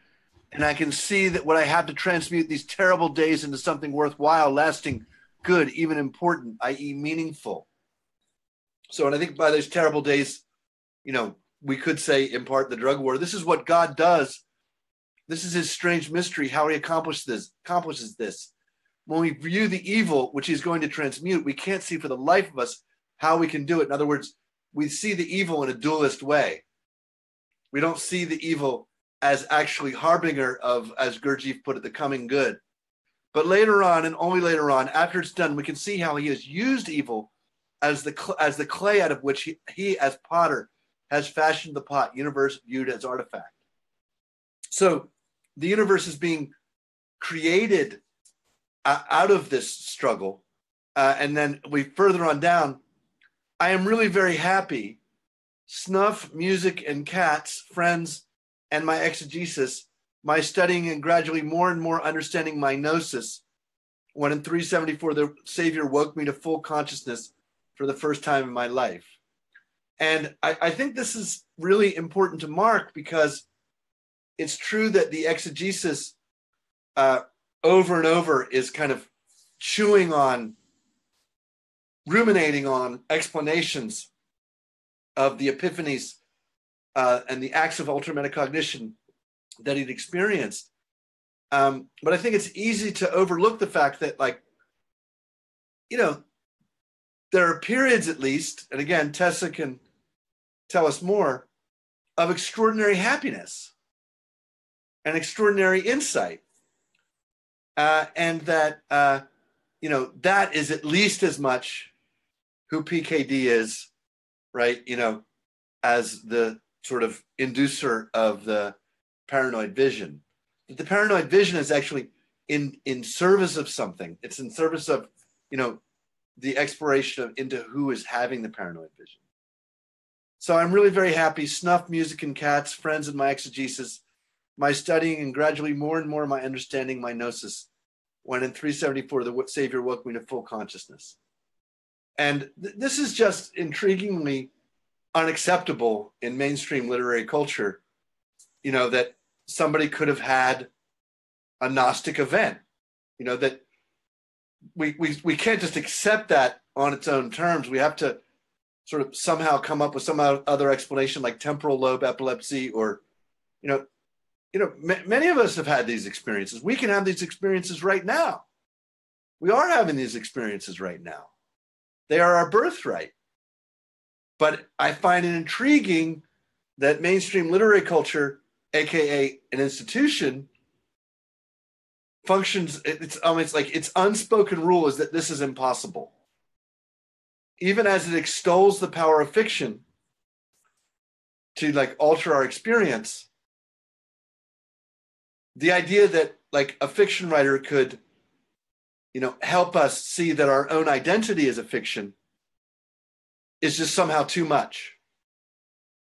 and I can see that what I have to transmute these terrible days into something worthwhile, lasting, good, even important, that is meaningful. So, and I think by those terrible days, you know, we could say in part the drug war. This is what God does. This is his strange mystery, how he accomplishes this, accomplishes this. When we view the evil, which he's going to transmute, we can't see for the life of us how we can do it. In other words, we see the evil in a dualist way. We don't see the evil as actually harbinger of, as Gurdjieff put it, the coming good. But later on, and only later on, after it's done, we can see how he has used evil as the as the clay out of which he, he as potter has fashioned the pot, universe viewed as artifact. So the universe is being created out of this struggle, Uh, and then we further on down, I am really very happy. Snuff, music, and cats, friends, and my exegesis, my studying and gradually more and more understanding my gnosis, when in three seventy-four the Savior woke me to full consciousness for the first time in my life. And I, I think this is really important to mark, because it's true that the exegesis uh, over and over is kind of chewing on, ruminating on explanations of the epiphanies uh, and the acts of ultra metacognition that he'd experienced. Um, but I think it's easy to overlook the fact that, like, you know, there are periods at least, and again, Tessa can tell us more, of extraordinary happiness and extraordinary insight. Uh, and that, uh, you know, that is at least as much who P K D is, right? You know, as the sort of inducer of the paranoid vision. The paranoid vision is actually in, in service of something. It's in service of, you know, the exploration of into who is having the paranoid vision. So I'm really very happy. Snuff, music, and cats, friends, and my exegesis, my studying, and gradually more and more my understanding, my gnosis, when in three seventy-four the Savior woke me to full consciousness. And th this is just intriguingly unacceptable in mainstream literary culture, you know, that somebody could have had a Gnostic event, you know, that we, we, we can't just accept that on its own terms. We have to sort of somehow come up with some other explanation, like temporal lobe epilepsy, or, you know, you know, m many of us have had these experiences. We can have these experiences right now. We are having these experiences right now. They are our birthright. But I find it intriguing that mainstream literary culture, A K A an institution, functions, it's almost like its unspoken rule is that this is impossible. Even as it extols the power of fiction to, like, alter our experience, the idea that, like, a fiction writer could, you know, help us see that our own identity is a fiction is just somehow too much.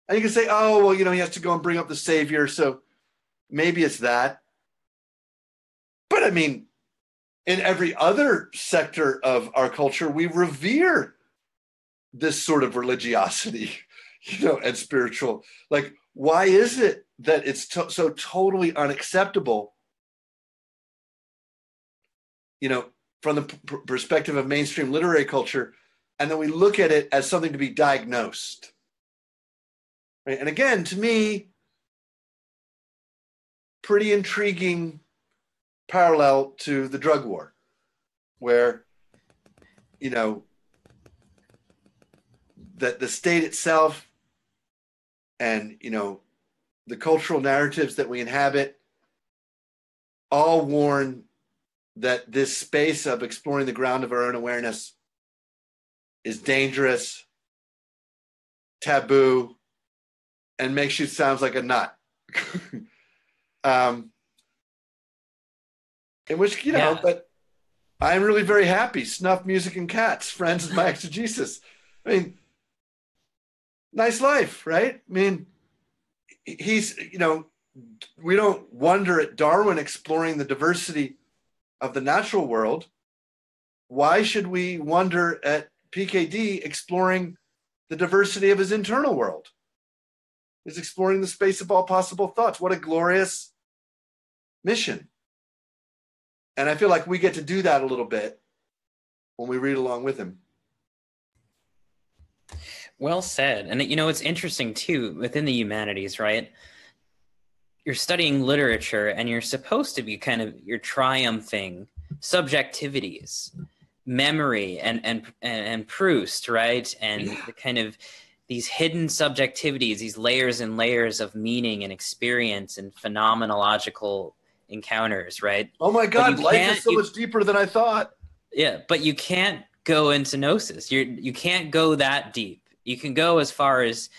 And you can say, oh, well, you know, he has to go and bring up the Savior, so maybe it's that. But I mean, in every other sector of our culture, we revere this sort of religiosity, you know, and spiritual. Like, why is it that it's to- so totally unacceptable, you know, from the p- perspective of mainstream literary culture, and then we look at it as something to be diagnosed? Right. And again, to me, pretty intriguing parallel to the drug war, where, you know, that the state itself and, you know, the cultural narratives that we inhabit all warn that this space of exploring the ground of our own awareness is dangerous, taboo, and makes you sound like a nut. um, in which, you know, yeah. But I'm really very happy. Snuff, music, and cats, friends, and my exegesis. I mean, nice life, right? I mean, he's, you know, we don't wonder at Darwin exploring the diversity of the natural world. Why should we wonder at P K D exploring the diversity of his internal world? Is exploring the space of all possible thoughts. What a glorious mission. And I feel like we get to do that a little bit when we read along with him. Well said. And, you know, it's interesting too, within the humanities, right? You're studying literature and you're supposed to be kind of, you're triumphing subjectivities, memory and, and, and Proust, right? And yeah. the kind of, these hidden subjectivities, these layers and layers of meaning and experience and phenomenological encounters, right? Oh my God, life is so much deeper than I thought. Yeah, but you can't go into gnosis. You you can't go that deep. You can go as far as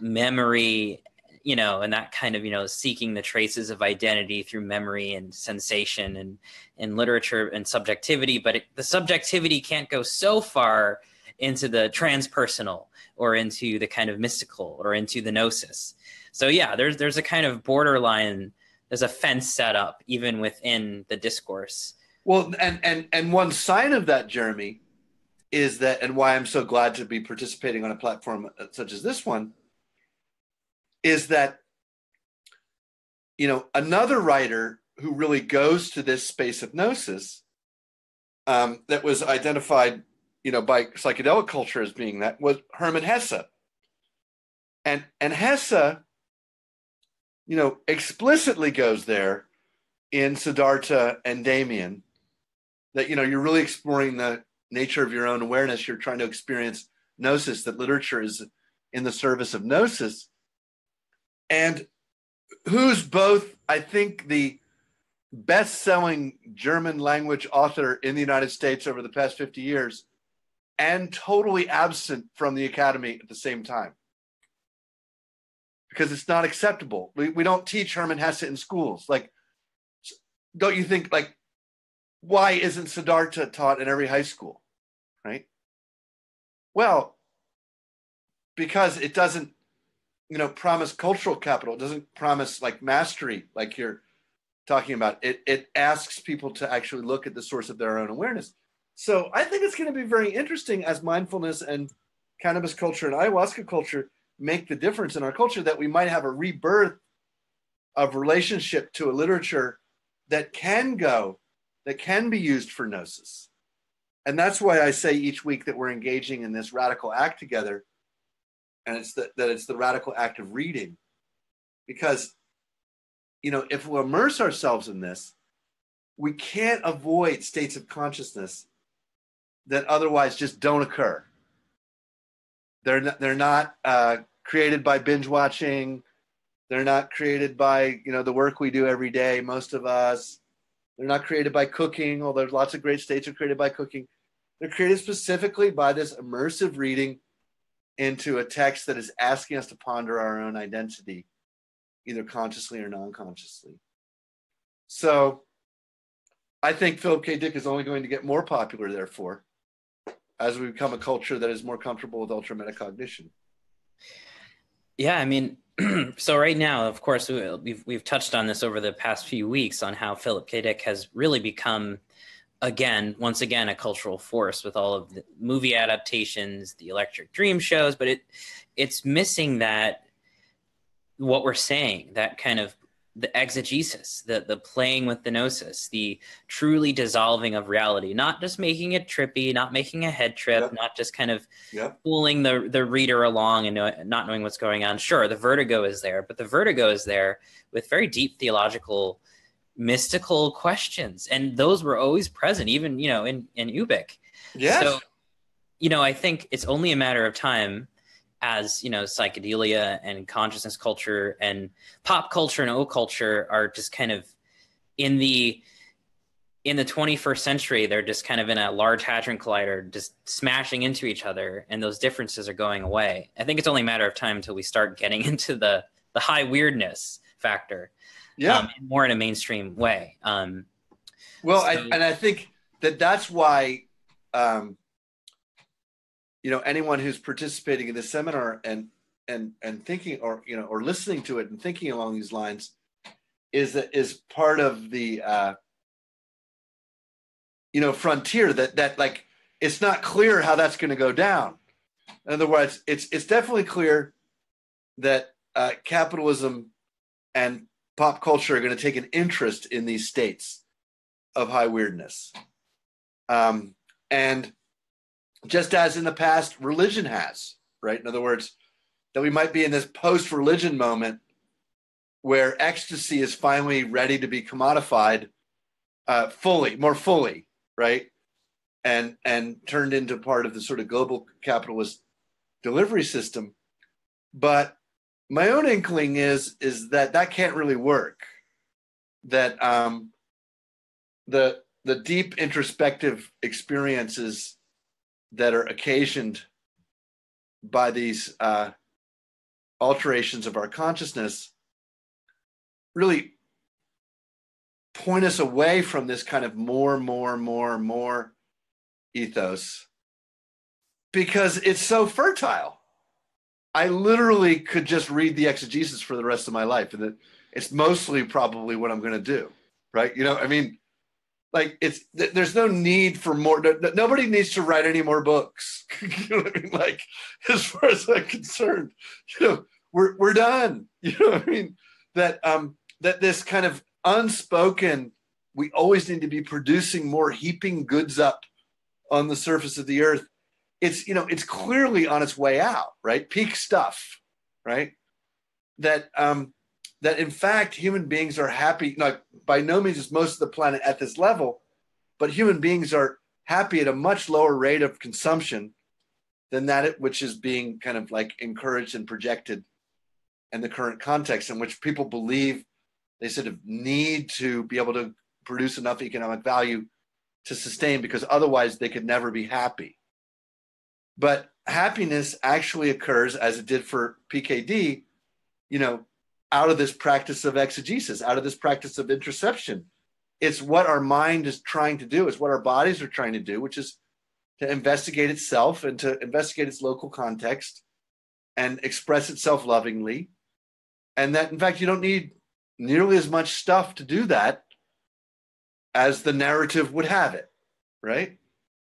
memory, you know, and that kind of, you know, seeking the traces of identity through memory and sensation and, and literature and subjectivity. But it, the subjectivity can't go so far into the transpersonal or into the kind of mystical or into the gnosis. So yeah, there's, there's a kind of borderline, there's a fence set up even within the discourse. Well, and, and, and one sign of that, Jeremy, is that, and why I'm so glad to be participating on a platform such as this one, is that, you know, another writer who really goes to this space of gnosis um, that was identified, you know, by psychedelic culture as being that, was Hermann Hesse. And, and Hesse, you know, explicitly goes there in Siddhartha and Damien, that, you know, you're really exploring the nature of your own awareness. You're trying to experience gnosis, that literature is in the service of gnosis. And who's both, I think, the best-selling German language author in the United States over the past fifty years, and totally absent from the academy at the same time, because it's not acceptable. We, we don't teach Hermann Hesse in schools. Like, don't you think, like, why isn't Siddhartha taught in every high school, right? Well, because it doesn't, you know, promise cultural capital. It doesn't promise like mastery, like you're talking about. It, it asks people to actually look at the source of their own awareness. So I think it's going to be very interesting as mindfulness and cannabis culture and ayahuasca culture make the difference in our culture, that we might have a rebirth of relationship to a literature that can go, that can be used for gnosis. And that's why I say each week that we're engaging in this radical act together, and it's the, that it's the radical act of reading. Because, you know, if we immerse ourselves in this, we can't avoid states of consciousness that otherwise just don't occur. They're not, they're not uh, created by binge watching. They're not created by, you know, the work we do every day, most of us. They're not created by cooking, although lots of great states are created by cooking. They're created specifically by this immersive reading into a text that is asking us to ponder our own identity, either consciously or non-consciously. So I think Philip K. Dick is only going to get more popular, therefore, as we become a culture that is more comfortable with ultra-metacognition. Yeah, I mean, so right now, of course, we've, we've touched on this over the past few weeks on how Philip K. Dick has really become, again, once again, a cultural force with all of the movie adaptations, the Electric Dream shows, but it it's missing that, what we're saying, that kind of the exegesis, the, the playing with the gnosis, the truly dissolving of reality, not just making it trippy, not making a head trip, yep. not just kind of yep. fooling the, the reader along and know, not knowing what's going on. Sure, the vertigo is there, but the vertigo is there with very deep theological, mystical questions. And those were always present, even, you know, in, in Ubik. Yes. So, you know, I think it's only a matter of time, as, you know, psychedelia and consciousness culture and pop culture and occulture are just kind of in the, in the twenty-first century, they're just kind of in a Large Hadron Collider, just smashing into each other. And those differences are going away. I think it's only a matter of time until we start getting into the, the high weirdness factor. Yeah. Um, more in a mainstream way. Um, well, so- I, and I think that that's why, um, you know, anyone who's participating in this seminar and and and thinking, or, you know, or listening to it and thinking along these lines, is that is part of the uh, you know, frontier that that like it's not clear how that's going to go down. In other words, it's it's definitely clear that uh, capitalism and pop culture are going to take an interest in these states of high weirdness, um, and. Just as in the past, religion has, right? In other words, that we might be in this post-religion moment where ecstasy is finally ready to be commodified uh, fully, more fully, right? And, and turned into part of the sort of global capitalist delivery system. But my own inkling is, is that that can't really work. That um, the, the deep introspective experiences that are occasioned by these uh, alterations of our consciousness really point us away from this kind of more, more, more, more ethos, because it's so fertile. I literally could just read the exegesis for the rest of my life, and it's mostly probably what I'm going to do, right? You know, I mean, like it's there's no need for more. Nobody needs to write any more books. You know what I mean? Like, as far as I'm concerned, you know, we're we're done. You know what I mean? That um that this kind of unspoken, we always need to be producing more, heaping goods up on the surface of the earth. It's, you know, it's clearly on its way out, right? Peak stuff, right? That um, that in fact, human beings are happy. Now, by no means is most of the planet at this level, but human beings are happy at a much lower rate of consumption than that at which is being kind of like encouraged and projected in the current context in which people believe they sort of need to be able to produce enough economic value to sustain, because otherwise they could never be happy. But happiness actually occurs, as it did for P K D, you know, out of this practice of exegesis, out of this practice of interception. It's what our mind is trying to do. It's what our bodies are trying to do, which is to investigate itself and to investigate its local context and express itself lovingly. And that, in fact, you don't need nearly as much stuff to do that as the narrative would have it, right?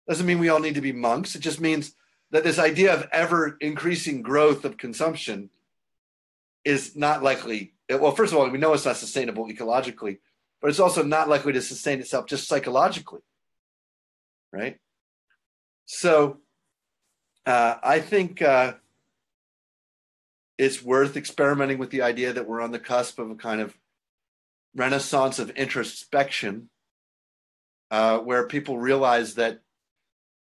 Doesn't mean we all need to be monks. It just means that this idea of ever increasing growth of consumption is not likely. Well, first of all, we know it's not sustainable ecologically, but it's also not likely to sustain itself just psychologically, right? So uh, I think uh, it's worth experimenting with the idea that we're on the cusp of a kind of renaissance of introspection, uh, where people realize that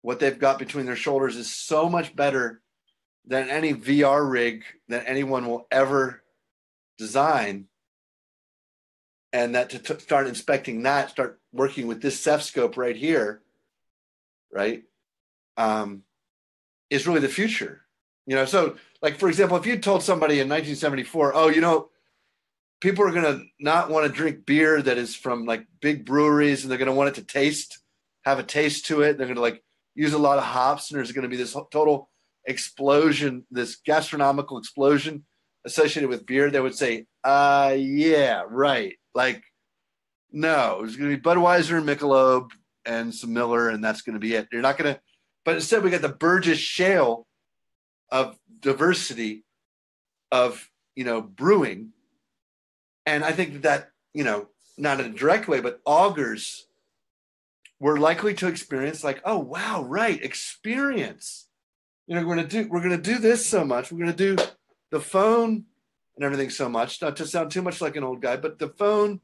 what they've got between their shoulders is so much better than any V R rig that anyone will ever design. And that to t- start inspecting that, start working with this Cephscope right here, right, um, is really the future. You know, so like, for example, if you told somebody in nineteen seventy-four, oh, you know, people are going to not want to drink beer that is from like big breweries, and they're going to want it to taste, have a taste to it. They're going to like, use a lot of hops, and there's going to be this total explosion, this gastronomical explosion associated with beer. They would say, uh, yeah, right. Like, no, it's going to be Budweiser and Michelob and some Miller, and that's going to be it. You're not going to, but instead we got the Burgess Shale of diversity of, you know, brewing. And I think that, you know, not in a direct way, but augurs we're likely to experience like, oh, wow, right, experience. You know, we're going to do, we're going to do this so much. We're going to do the phone and everything so much, not to sound too much like an old guy, but the phone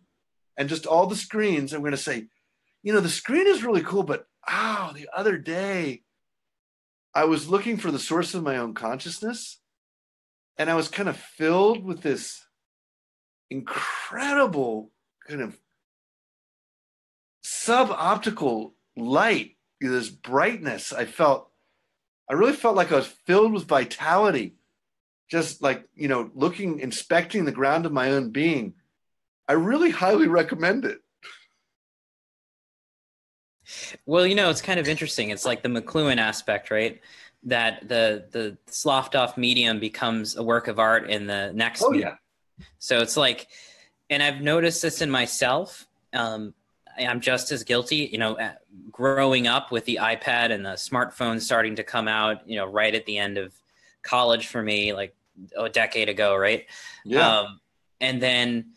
and just all the screens. I'm going to say, you know, the screen is really cool, but, oh, the other day I was looking for the source of my own consciousness, and I was kind of filled with this incredible kind of sub-optical light, this brightness. I felt, I really felt like I was filled with vitality, just like, you know, looking, inspecting the ground of my own being. I really highly recommend it. Well, you know, it's kind of interesting. It's like the McLuhan aspect, right? That the the sloughed off medium becomes a work of art in the next. Oh, medium. Yeah. So it's like, and I've noticed this in myself. Um, I'm just as guilty, you know, growing up with the iPad and the smartphone starting to come out, you know, right at the end of college for me, like a decade ago. Right. Yeah. Um, and then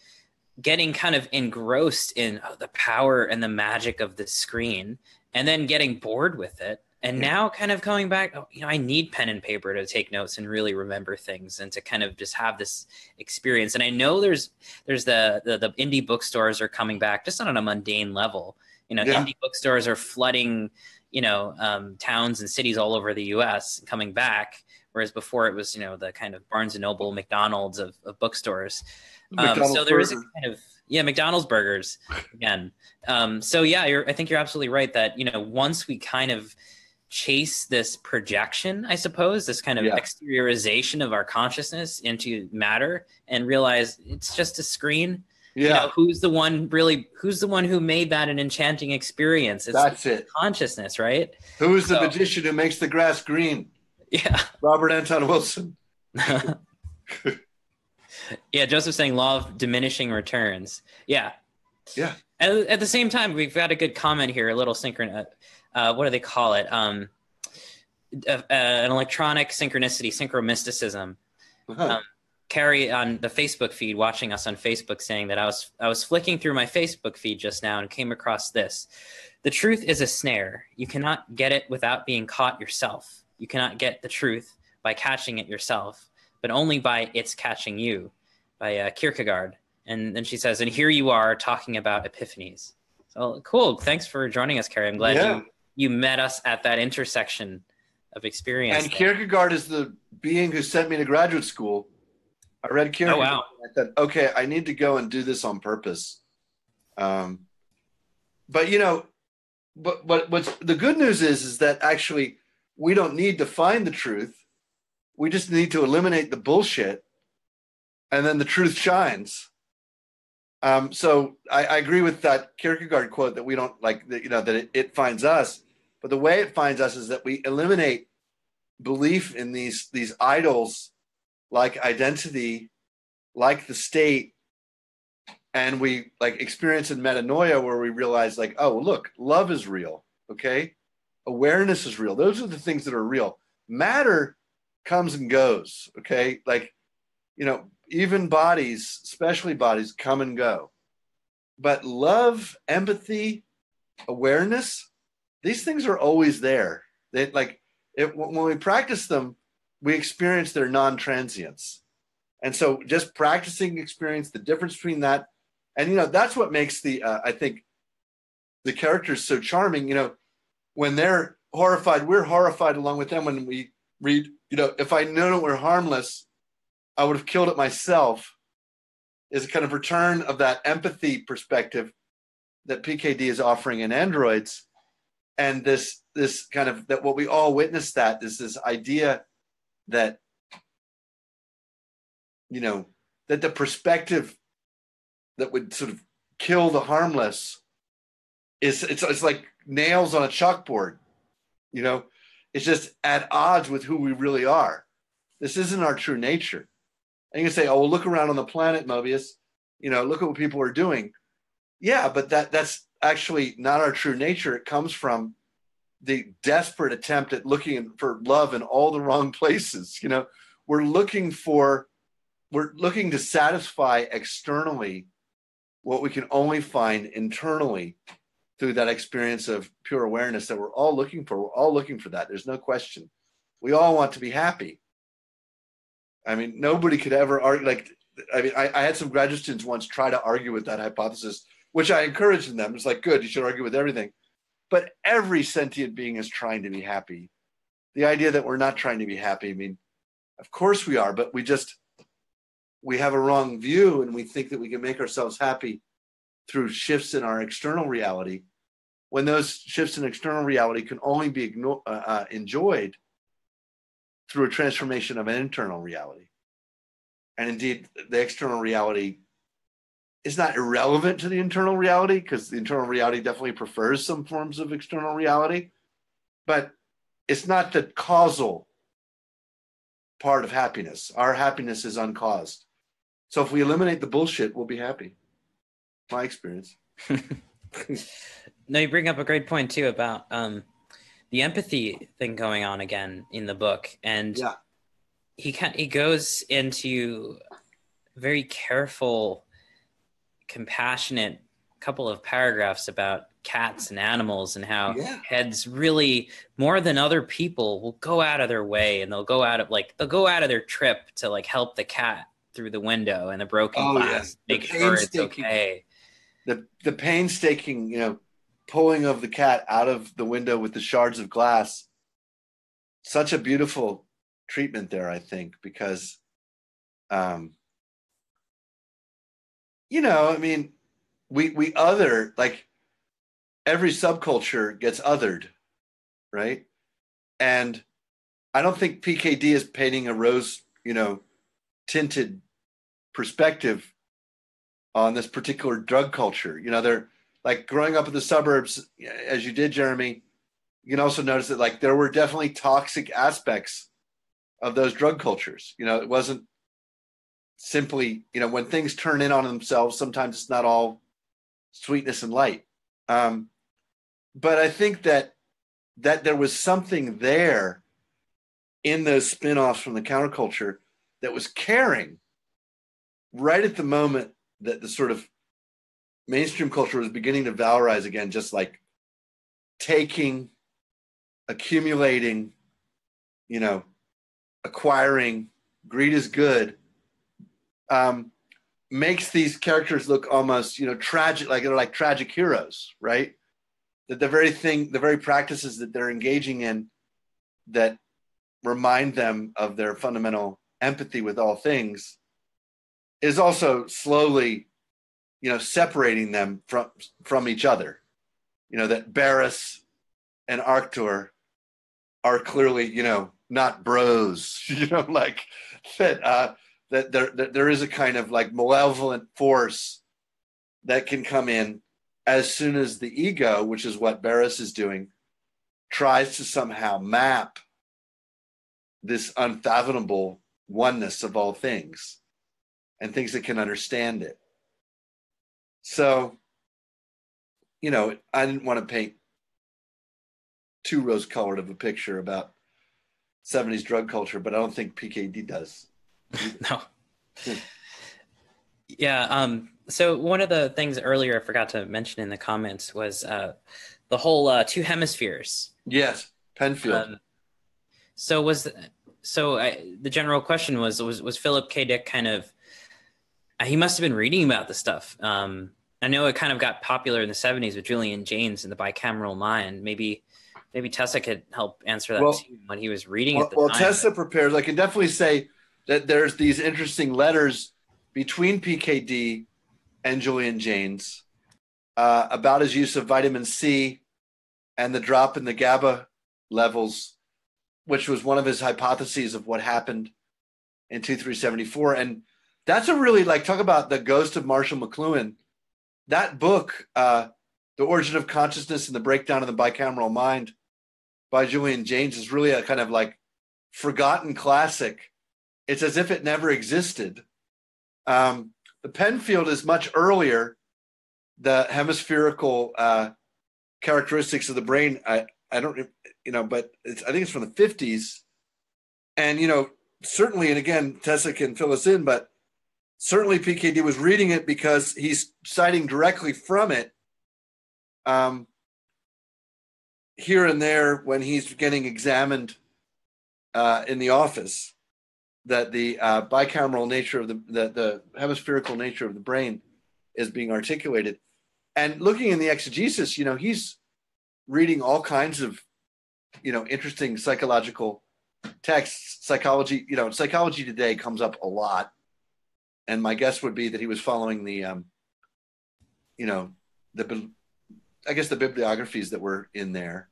getting kind of engrossed in oh, the power and the magic of the screen, and then getting bored with it. And now kind of coming back, oh, you know, I need pen and paper to take notes and really remember things and to kind of just have this experience. And I know there's there's the the, the indie bookstores are coming back, just not on a mundane level. You know, yeah. Indie bookstores are flooding, you know, um, towns and cities all over the U S coming back, whereas before it was, you know, the kind of Barnes and Noble, McDonald's of, of bookstores. Um, so there is a kind of, yeah, McDonald's burgers again. Um, so, yeah, you're, I think you're absolutely right that, you know, once we kind of chase this projection, I suppose, this kind of yeah. exteriorization of our consciousness into matter, and realize it's just a screen. Yeah. You know, who's the one really, who's the one who made that an enchanting experience? It's That's it. Consciousness, right? Who's so, the magician who makes the grass green? Yeah. Robert Anton Wilson. Yeah. Joseph's saying law of diminishing returns. Yeah. Yeah. At, at the same time, we've got a good comment here, a little synchron. Uh, what do they call it? Um, uh, uh, an electronic synchronicity, synchromysticism. Uh-huh. Um, Carrie on the Facebook feed, watching us on Facebook, saying that I was I was flicking through my Facebook feed just now and came across this. The truth is a snare. You cannot get it without being caught yourself. You cannot get the truth by catching it yourself, but only by its catching you, by uh, Kierkegaard. And then she says, and here you are talking about epiphanies. So cool. Thanks for joining us, Carrie. I'm glad yeah. you you met us at that intersection of experience. And there. Kierkegaard is the being who sent me to graduate school. I read Kierkegaard. Oh, wow. And I said, okay, I need to go and do this on purpose. Um, but you know, but but what's the good news is is that actually we don't need to find the truth. We just need to eliminate the bullshit, and then the truth shines. Um, so I, I agree with that Kierkegaard quote that we don't like, that, you know, that it, it finds us, but the way it finds us is that we eliminate belief in these, these idols, like identity, like the state. And we like experience in metanoia where we realize like, oh, look, love is real. Okay. Awareness is real. Those are the things that are real. Matter comes and goes. Okay. Like, you know, even bodies, especially bodies, come and go. But love, empathy, awareness, these things are always there. They, like it, when we practice them, we experience their non-transience. And so just practicing experience, the difference between that. And, you know, that's what makes the, uh, I think, the characters so charming. You know, when they're horrified, we're horrified along with them. When we read, you know, if I know we're harmless, I would have killed it myself, is a kind of return of that empathy perspective that P K D is offering in Androids. And this, this kind of, that what we all witness, that is this idea that, you know, that the perspective that would sort of kill the harmless is, it's, it's like nails on a chalkboard, you know, it's just at odds with who we really are. This isn't our true nature. And you can say, oh, well, look around on the planet, Mobius. You know, look at what people are doing. Yeah, but that that's actually not our true nature. It comes from the desperate attempt at looking for love in all the wrong places. You know, we're looking for, we're looking to satisfy externally what we can only find internally through that experience of pure awareness that we're all looking for. We're all looking for that. There's no question. We all want to be happy. I mean, nobody could ever argue. Like, I mean, I, I had some graduate students once try to argue with that hypothesis, which I encouraged in them. It's like, good, you should argue with everything. But every sentient being is trying to be happy. The idea that we're not trying to be happy, I mean, of course we are, but we just, we have a wrong view, and we think that we can make ourselves happy through shifts in our external reality, when those shifts in external reality can only be igno- uh, uh, enjoyed through a transformation of an internal reality. And indeed, the external reality is not irrelevant to the internal reality, because the internal reality definitely prefers some forms of external reality, but it's not the causal part of happiness. Our happiness is uncaused. So if we eliminate the bullshit, we'll be happy. My experience. Now you bring up a great point too about, um, the empathy thing going on again in the book. And yeah. he can, he goes into very careful, compassionate couple of paragraphs about cats and animals, and how yeah. heads really, more than other people, will go out of their way, and they'll go out of like, they'll go out of their trip to like help the cat through the window and the broken oh, glass, yeah. make sure it's okay. The, the painstaking, you know, pulling of the cat out of the window with the shards of glass. Such a beautiful treatment there, I think, because, um, you know, I mean, we, we other, like every subculture gets othered, right? And I don't think P K D is painting a rose, you know, tinted perspective on this particular drug culture. You know, they're like growing up in the suburbs, as you did, Jeremy, you can also notice that like there were definitely toxic aspects of those drug cultures. You know, it wasn't simply, you know, when things turn in on themselves, sometimes it's not all sweetness and light. Um, but I think that that there was something there in those spinoffs from the counterculture that was caring right at the moment that the sort of mainstream culture was beginning to valorize again, just like taking, accumulating, you know, acquiring, greed is good, um, makes these characters look almost, you know, tragic, like they're like tragic heroes, right? That the very thing, the very practices that they're engaging in that remind them of their fundamental empathy with all things is also slowly, you know, separating them from, from each other. You know, that Barris and Arctur are clearly, you know, not bros, you know, like that, uh, that there, that there is a kind of like malevolent force that can come in as soon as the ego, which is what Barris is doing, tries to somehow map this unfathomable oneness of all things and things that can understand it. So, you know, I didn't want to paint too rose-colored of a picture about seventies drug culture, but I don't think P K D does. No. Hmm. Yeah. Um, so one of the things earlier I forgot to mention in the comments was uh, the whole uh, two hemispheres. Yes, Penfield. Um, so was so I, the general question was was was Philip K. Dick kind of, he must have been reading about this stuff. Um, I know it kind of got popular in the seventies with Julian Jaynes and the bicameral mind. Maybe maybe Tessa could help answer that well, too, when he was reading well, at the well, time. Well, Tessa prepares. I can definitely say that there's these interesting letters between P K D and Julian Jaynes uh, about his use of vitamin C and the drop in the GABA levels, which was one of his hypotheses of what happened in two three seventy-four. And that's a really, like, talk about the ghost of Marshall McLuhan. That book, uh, The Origin of Consciousness and the Breakdown of the Bicameral Mind by Julian Jaynes, is really a kind of like forgotten classic. It's as if it never existed. Um, the Penfield is much earlier. The hemispherical uh, characteristics of the brain, I, I don't, you know, but it's, I think it's from the fifties. And, you know, certainly, and again, Tessa can fill us in, but certainly P K D was reading it because he's citing directly from it um, here and there when he's getting examined uh, in the office, that the uh, bicameral nature of the, the, the hemispherical nature of the brain is being articulated. And looking in the exegesis, you know, he's reading all kinds of, you know, interesting psychological texts, psychology, you know, psychology today comes up a lot. And my guess would be that he was following the, um, you know, the, I guess the bibliographies that were in there.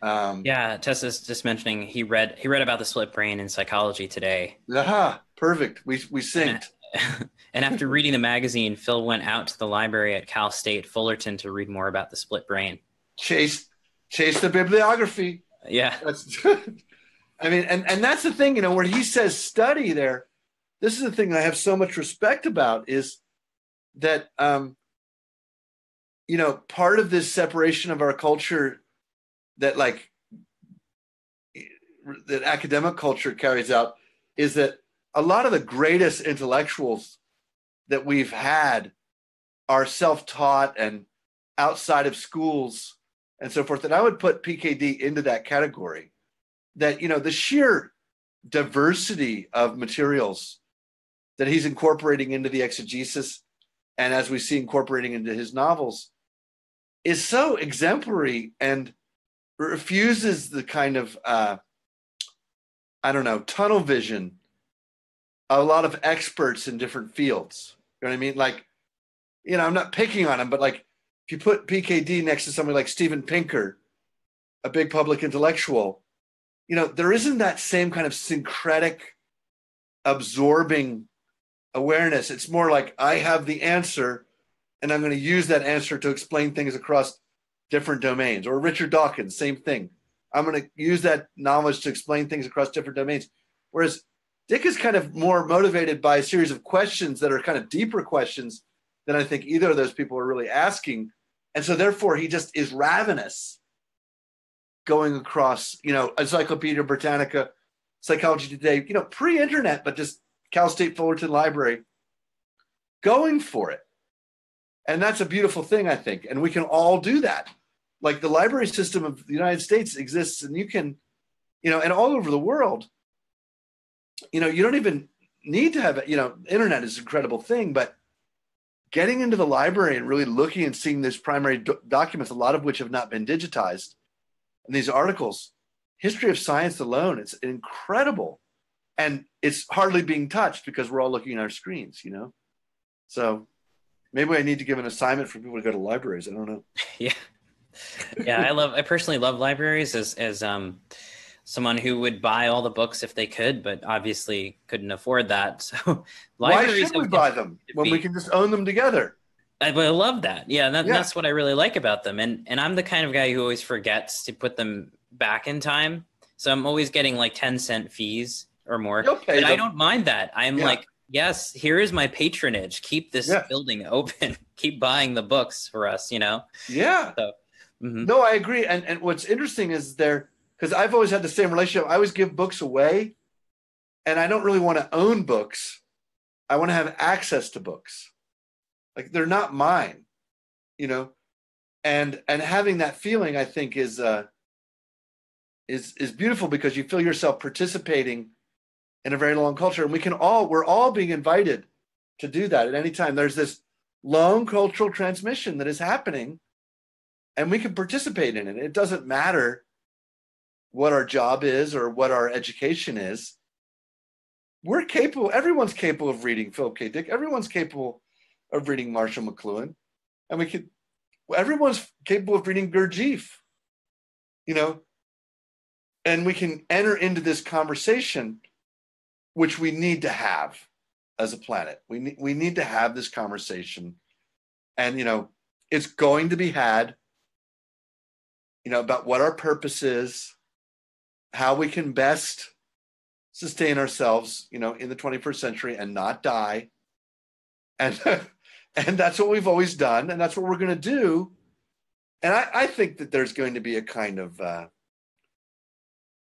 Um, yeah, Tessa's just mentioning he read he read about the split brain in Psychology Today. Aha, perfect. We we synced. And, and after reading the magazine, Phil went out to the library at Cal State Fullerton to read more about the split brain. Chase, chase the bibliography. Yeah, that's. I mean, and and that's the thing, you know, where he says study there. This is the thing I have so much respect about, is that, um, you know, part of this separation of our culture that like, that academic culture carries out is that a lot of the greatest intellectuals that we've had are self-taught and outside of schools and so forth. And I would put P K D into that category, that, you know, the sheer diversity of materials that he's incorporating into the exegesis, and as we see incorporating into his novels, is so exemplary and refuses the kind of, uh, I don't know, tunnel vision of a lot of experts in different fields. You know what I mean? Like, you know, I'm not picking on him, but like if you put P K D next to somebody like Steven Pinker, a big public intellectual, you know, there isn't that same kind of syncretic absorbing awareness. It's more like I have the answer and I'm going to use that answer to explain things across different domains. Or Richard Dawkins, same thing. I'm going to use that knowledge to explain things across different domains. Whereas Dick is kind of more motivated by a series of questions that are kind of deeper questions than I think either of those people are really asking. And so therefore he just is ravenous going across, you know, Encyclopedia Britannica, Psychology Today, you know, pre-internet, but just Cal State Fullerton Library, going for it. And that's a beautiful thing, I think. And we can all do that. Like the library system of the United States exists, and you can, you know, and all over the world, you know, you don't even need to have, you know, internet is an incredible thing, but getting into the library and really looking and seeing these primary do- documents, a lot of which have not been digitized, and these articles, history of science alone, it's incredible. And it's hardly being touched because we're all looking at our screens, you know? So maybe I need to give an assignment for people to go to libraries. I don't know. Yeah. Yeah, I love, I personally love libraries as, as um, someone who would buy all the books if they could, but obviously couldn't afford that. So libraries, why should we have, buy them when be, we can just own them together? I, I love that. Yeah, that, yeah, that's what I really like about them. And and I'm the kind of guy who always forgets to put them back in time. So I'm always getting like ten cent fees or more. And I don't mind that. I'm yeah. like, yes, here is my patronage. Keep this yeah. building open. Keep buying the books for us, you know? Yeah. So, mm-hmm. No, I agree. And and what's interesting is there, because I've always had the same relationship. I always give books away, and I don't really want to own books. I want to have access to books. Like they're not mine, you know? And and having that feeling, I think, is uh, is is beautiful, because you feel yourself participating in a very long culture. And we can all, we're all being invited to do that at any time. There's this long cultural transmission that is happening, and we can participate in it. It doesn't matter what our job is or what our education is. We're capable, everyone's capable of reading Philip K. Dick. Everyone's capable of reading Marshall McLuhan. And we could, everyone's capable of reading Gurdjieff, you know, and we can enter into this conversation, which we need to have as a planet. We need, we need to have this conversation, and, you know, it's going to be had, you know, about what our purpose is, how we can best sustain ourselves, you know, in the twenty-first century and not die. And, and that's what we've always done. And that's what we're going to do. And I, I think that there's going to be a kind of, uh,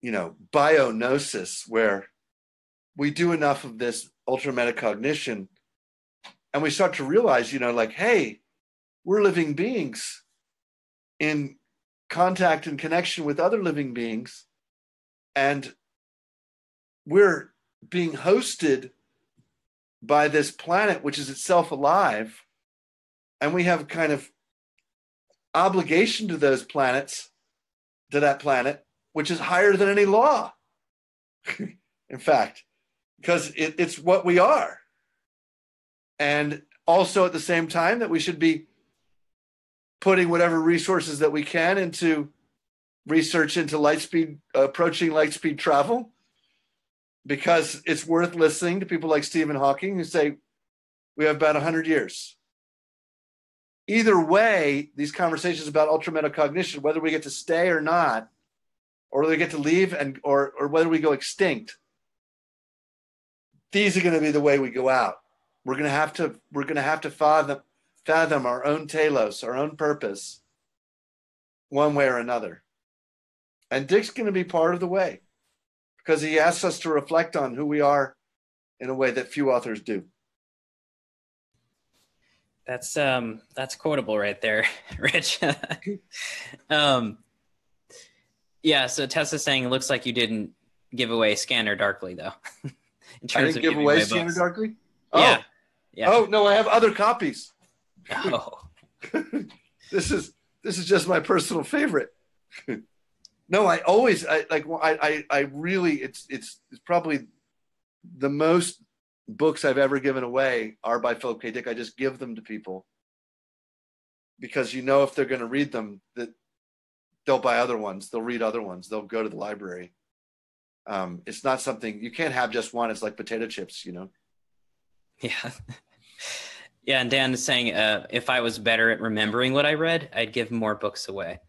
you know, bionosis where we do enough of this ultra metacognition and we start to realize, you know, like, hey, we're living beings in contact and connection with other living beings, and we're being hosted by this planet, which is itself alive, and we have a kind of obligation to those planets, to that planet, which is higher than any law, in fact, because it, it's what we are. And also at the same time that we should be putting whatever resources that we can into research into light speed, uh, approaching light speed travel, because it's worth listening to people like Stephen Hawking who say, we have about one hundred years. Either way, these conversations about ultra metacognition, whether we get to stay or not, or whether we get to leave and or or whether we go extinct, these are going to be the way we go out. We're going to have to, we're going to have to fathom fathom our own telos, our own purpose, one way or another. And Dick's going to be part of the way, because he asks us to reflect on who we are in a way that few authors do. That's um, that's quotable right there, Rich. um, yeah, so Tessa's saying it looks like you didn't give away Scanner Darkly, though. In terms I didn't of give away Scanner books. Darkly? Oh. Yeah. yeah. Oh, no, I have other copies. Oh. This is this is just my personal favorite. No, I always I like well, I, I I really it's it's it's probably the most books I've ever given away are by Philip K. Dick. I just give them to people because, you know, if they're going to read them, that they'll buy other ones, they'll read other ones, they'll go to the library. Um, it's not something you can't have just one. It's like potato chips, you know? Yeah. Yeah. And Dan is saying, uh, if I was better at remembering what I read, I'd give more books away.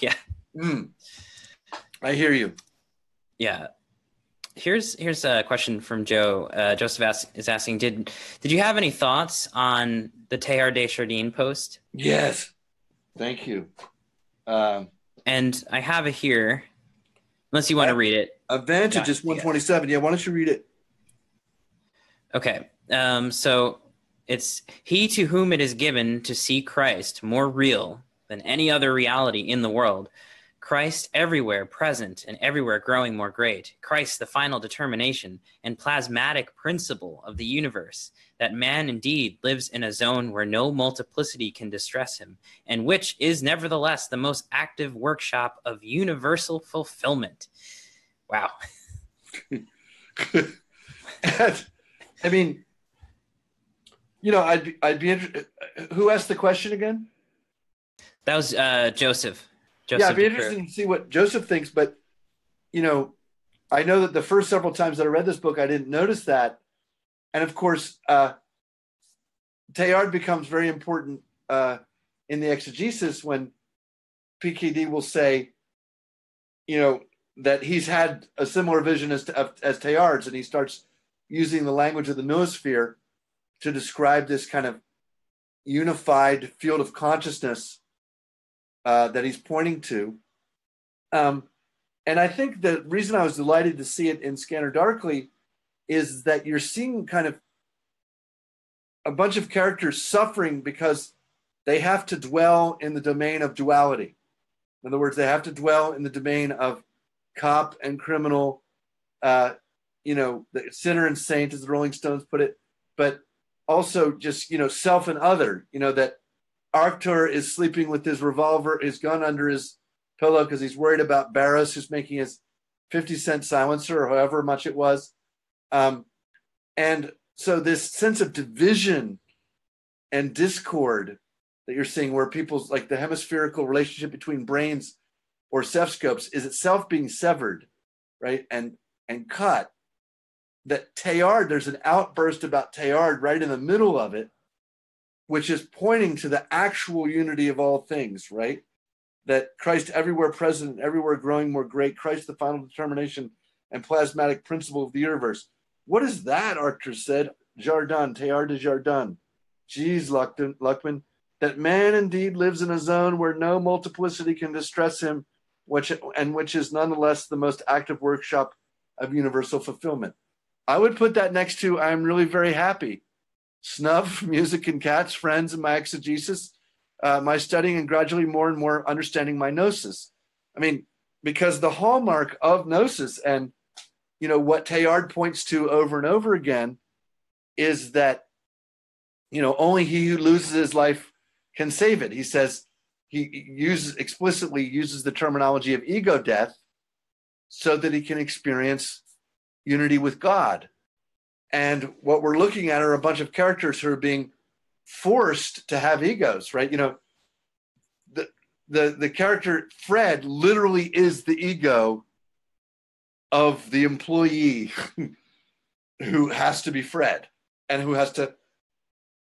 Yeah. Mm. I hear you. Yeah. Here's, here's a question from Joe. Uh, Joseph ask, is asking, did, did you have any thoughts on the Teilhard de Chardin post? Yes. Thank you. Um, and I have it here, unless you want to read it. Advantage is one twenty-seven. Yeah, why don't you read it? Okay. Um, so it's, he to whom it is given to see Christ more real than any other reality in the world. Christ everywhere present and everywhere growing more great. Christ the final determination and plasmatic principle of the universe, that man indeed lives in a zone where no multiplicity can distress him, and which is nevertheless the most active workshop of universal fulfillment. Wow. I mean, you know, I'd be, I'd be interested. Who asked the question again? That was uh, Joseph. Joseph yeah, it'd be interesting to see what Joseph thinks. But, you know, I know that the first several times that I read this book, I didn't notice that. And, of course, uh, Teilhard becomes very important uh, in the exegesis when P K D will say, you know, that he's had a similar vision as, as Teilhard's, and he starts using the language of the noosphere to describe this kind of unified field of consciousness Uh, that he's pointing to. Um, and I think the reason I was delighted to see it in Scanner Darkly is that you're seeing kind of a bunch of characters suffering because they have to dwell in the domain of duality. In other words, they have to dwell in the domain of cop and criminal, uh, you know, the sinner and saint, as the Rolling Stones put it, but also just, you know, self and other, you know, that Arctur is sleeping with his revolver, his gun under his pillow because he's worried about Barras, who's making his fifty cent silencer or however much it was. Um, and so this sense of division and discord that you're seeing, where people's like the hemispherical relationship between brains or cephscopes is itself being severed, right? And, and cut. That Teilhard, there's an outburst about Teilhard right in the middle of it, which is pointing to the actual unity of all things, right? That Christ everywhere present, everywhere growing more great, Christ the final determination and plasmatic principle of the universe. What is that, Arctur said? Jardin, Teilhard de Chardin. Geez, Luckman, Luckman, that man indeed lives in a zone where no multiplicity can distress him, which and which is nonetheless the most active workshop of universal fulfillment. I would put that next to, I'm really very happy. Snuff, music and cats, friends and my exegesis, uh, my studying and gradually more and more understanding my gnosis. I mean, because the hallmark of gnosis and, you know, what Teilhard points to over and over again is that, you know, only he who loses his life can save it. He says, he uses explicitly uses the terminology of ego death so that he can experience unity with God. And what we're looking at are a bunch of characters who are being forced to have egos, right? You know, the the the character Fred literally is the ego of the employee who has to be Fred and who has to,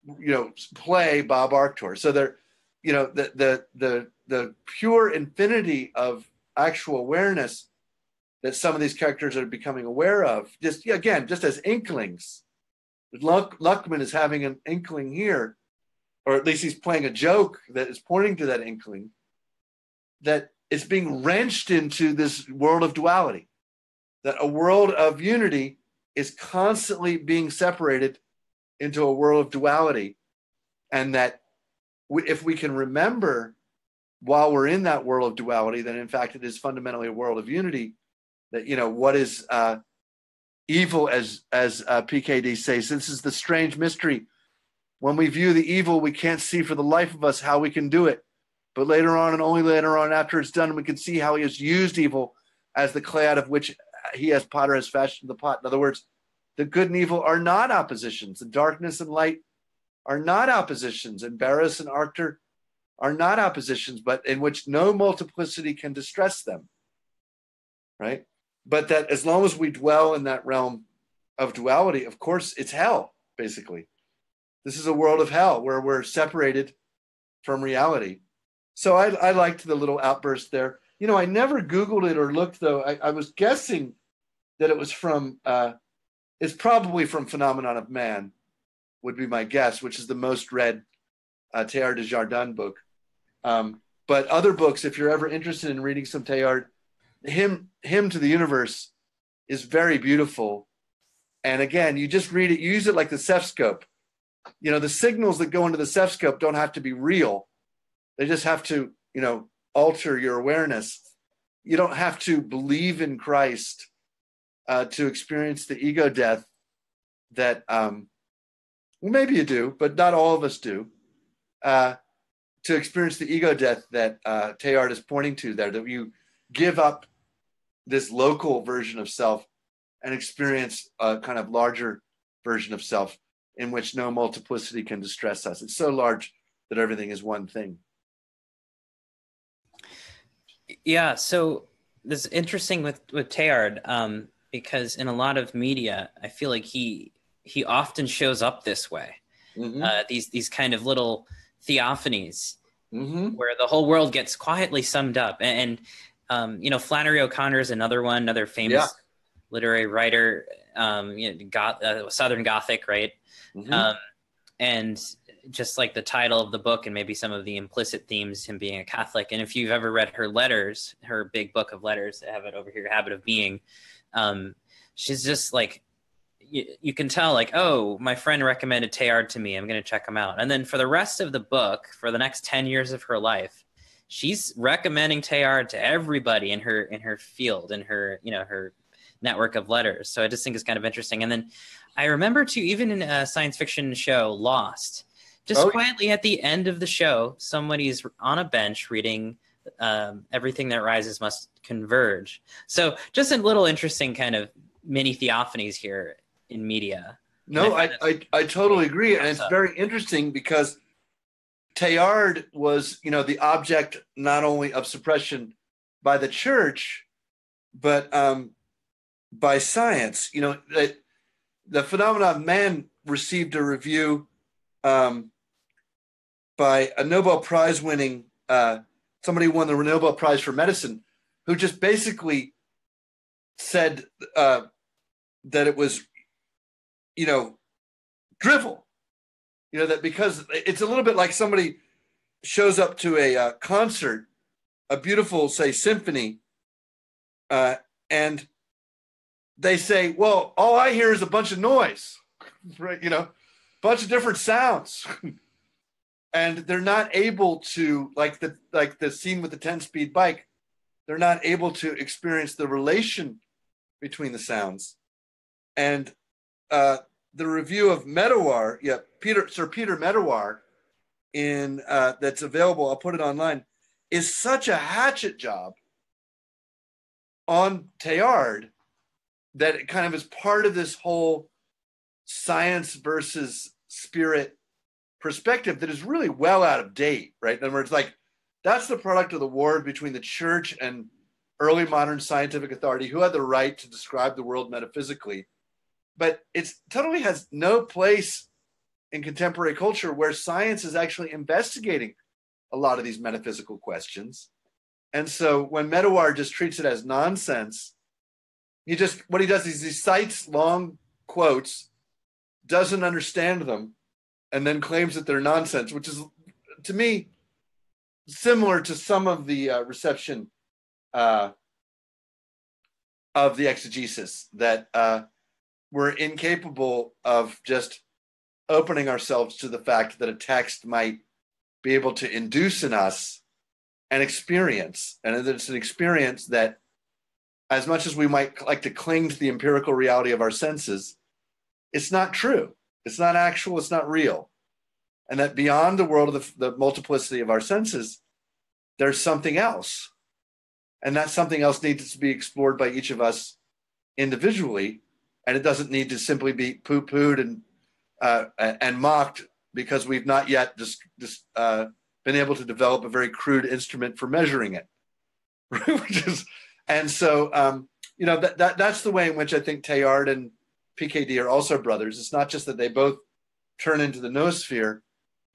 you know, play Bob Arctur. So they're, you know, the the the the pure infinity of actual awareness that some of these characters are becoming aware of, just again, just as inklings. Luck, Luckman is having an inkling here, or at least he's playing a joke that is pointing to that inkling, that it's being wrenched into this world of duality, that a world of unity is constantly being separated into a world of duality, and that we, if we can remember while we're in that world of duality, then in fact it is fundamentally a world of unity. That, you know, what is uh, evil, as as uh, P K D says, this is the strange mystery. When we view the evil, we can't see for the life of us how we can do it. But later on, and only later on after it's done, we can see how he has used evil as the clay out of which he as potter has fashioned the pot. In other words, the good and evil are not oppositions. The darkness and light are not oppositions. And Barras and Arctur are not oppositions, but in which no multiplicity can distress them, right? but that as long as we dwell in that realm of duality, of course, it's hell, basically. This is a world of hell where we're separated from reality. So I, I liked the little outburst there. You know, I never Googled it or looked, though. I, I was guessing that it was from, uh, it's probably from Phenomenon of Man, would be my guess, which is the most read uh, Teilhard de Chardin book. Um, but other books, if you're ever interested in reading some Teilhard, him, him to the Universe is very beautiful. And again, you just read it, you use it like the Cephscope. You know, the signals that go into the Cephscope don't have to be real. They just have to, you know, alter your awareness. You don't have to believe in Christ uh, to experience the ego death that, um, well, maybe you do, but not all of us do, uh, to experience the ego death that uh, Teilhard is pointing to there, that you give up this local version of self and experience a kind of larger version of self in which no multiplicity can distress us. It's so large that everything is one thing. Yeah, so this is interesting with, with Teilhard, um, because in a lot of media, I feel like he he often shows up this way. Mm-hmm. uh, these these kind of little theophanies, mm-hmm. where the whole world gets quietly summed up. And, and um, you know, Flannery O'Connor is another one, another famous yeah. literary writer, um, you know, Goth, uh, Southern Gothic, right? Mm-hmm. Um, and just like the title of the book and maybe some of the implicit themes, him being a Catholic. And if you've ever read her letters, her big book of letters, I have it over here, Habit of Being, um, she's just like, you, you can tell like, oh, my friend recommended Teilhard to me. I'm going to check him out. And then for the rest of the book, for the next ten years of her life, she's recommending Teilhard to everybody in her, in her field, in her, you know, her network of letters. So I just think it's kind of interesting. And then I remember too, even in a science fiction show, Lost, just oh, quietly at the end of the show, somebody's on a bench reading um, Everything That Rises Must Converge. So just a little interesting kind of mini theophanies here in media. No, I, I, I totally agree. And it's very interesting because Teilhard was, you know, the object not only of suppression by the church, but um, by science. You know, it, the Phenomenon of Man received a review um, by a Nobel Prize winning, uh, somebody won the Nobel Prize for medicine, who just basically said uh, that it was, you know, drivel. You know, that because it's a little bit like somebody shows up to a uh, concert, a beautiful, say, symphony, uh, and they say, well, all I hear is a bunch of noise, right? You know, bunch of different sounds. And they're not able to, like the like the scene with the ten-speed bike, they're not able to experience the relation between the sounds. And uh, the review of Medawar, yeah, Peter, Sir Peter Medawar, in uh, that's available, I'll put it online, is such a hatchet job on Teilhard that it kind of is part of this whole science versus spirit perspective that is really well out of date, right? In other words, like that's the product of the war between the church and early modern scientific authority who had the right to describe the world metaphysically. But it totally has no place in contemporary culture where science is actually investigating a lot of these metaphysical questions. And so when Medawar just treats it as nonsense, he just, what he does is he cites long quotes, doesn't understand them, and then claims that they're nonsense, which is, to me, similar to some of the uh, reception uh, of the exegesis, that uh, we're incapable of just opening ourselves to the fact that a text might be able to induce in us an experience, and it's an experience that, as much as we might like to cling to the empirical reality of our senses, it's not true. It's not actual. It's not real. And that beyond the world of the, the multiplicity of our senses, there's something else. And that something else needs to be explored by each of us individually. And it doesn't need to simply be poo-pooed and, uh, and mocked because we've not yet just, just uh, been able to develop a very crude instrument for measuring it. Which is, and so um, you know, that, that that's the way in which I think Teilhard and P K D are also brothers. It's not just that they both turn into the noosphere,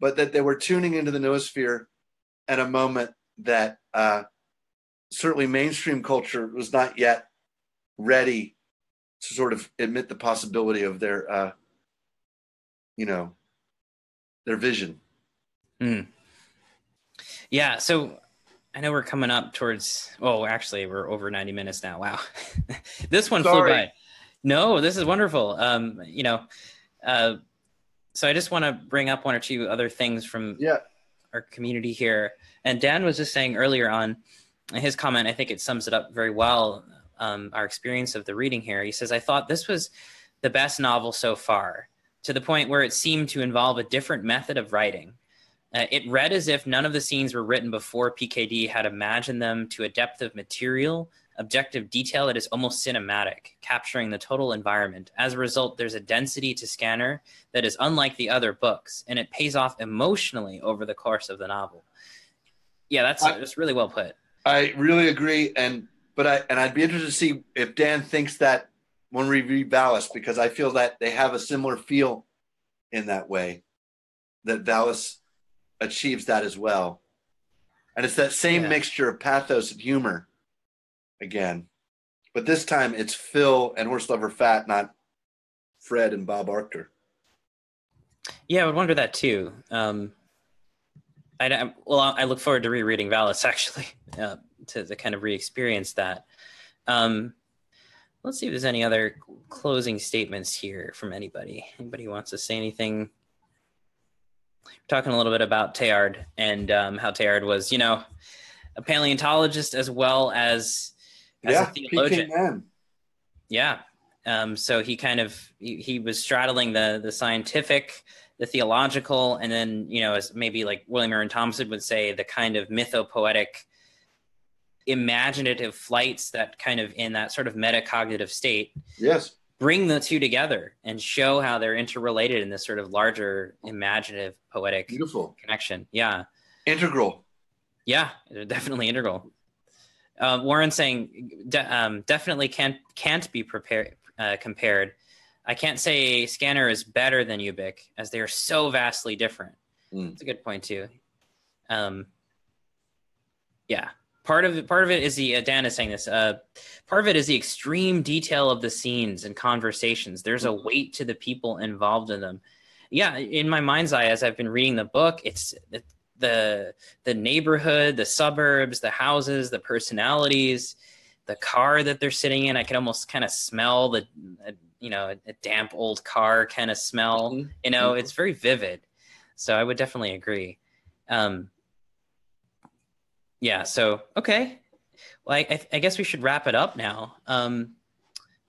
but that they were tuning into the noosphere at a moment that uh, certainly mainstream culture was not yet ready to sort of admit the possibility of their, uh, you know, their vision. Mm. Yeah. So I know we're coming up towards, oh, actually we're over ninety minutes now. Wow. This one Sorry. flew by. No, this is wonderful. Um, you know, uh, so I just want to bring up one or two other things from yeah. our community here. And Dan was just saying earlier on in his comment, I think it sums it up very well. Um, our experience of the reading here. He says, I thought this was the best novel so far, to the point where it seemed to involve a different method of writing. Uh, it read as if none of the scenes were written before P K D had imagined them, to a depth of material, objective detail that is almost cinematic, capturing the total environment. As a result, there's a density to Scanner that is unlike the other books, and it pays off emotionally over the course of the novel. Yeah, that's, I, that's really well put. I really agree, and But I and I'd be interested to see if Dan thinks that when we read Valis, because I feel that they have a similar feel in that way, that Valis achieves that as well. And it's that same yeah. mixture of pathos and humor again. But this time it's Phil and Horse Lover Fat, not Fred and Bob Arctor. Yeah, I would wonder that too. Um, I, well, I look forward to rereading Valis, actually. Uh, To, to kind of re-experience that. Um, let's see if there's any other closing statements here from anybody. Anybody who wants to say anything? We're talking a little bit about Teilhard and um, how Teilhard was, you know, a paleontologist as well as, as yeah, a theologian. P K M. Yeah. Um, so he kind of, he, he was straddling the the scientific, the theological, and then, you know, as maybe like William Aaron Thompson would say, the kind of mythopoetic, imaginative flights that kind of, in that sort of metacognitive state, yes, bring the two together and show how they're interrelated in this sort of larger imaginative poetic beautiful connection. Yeah, integral. Yeah, definitely integral. Um, Warren saying de- um, definitely can't can't be prepared uh, compared. I can't say Scanner is better than Ubik, as they are so vastly different. Mm. That's a good point too. Um, yeah. Part of it, part of it is the, uh, Dan is saying this, uh, part of it is the extreme detail of the scenes and conversations. There's a weight to the people involved in them. Yeah, in my mind's eye, as I've been reading the book, it's the the neighborhood, the suburbs, the houses, the personalities, the car that they're sitting in. I can almost kind of smell the, uh, you know, a, a damp old car kind of smell. Mm-hmm. You know, mm-hmm. It's very vivid. So I would definitely agree. Um Yeah. So, okay. Well, I, I guess we should wrap it up now. Um,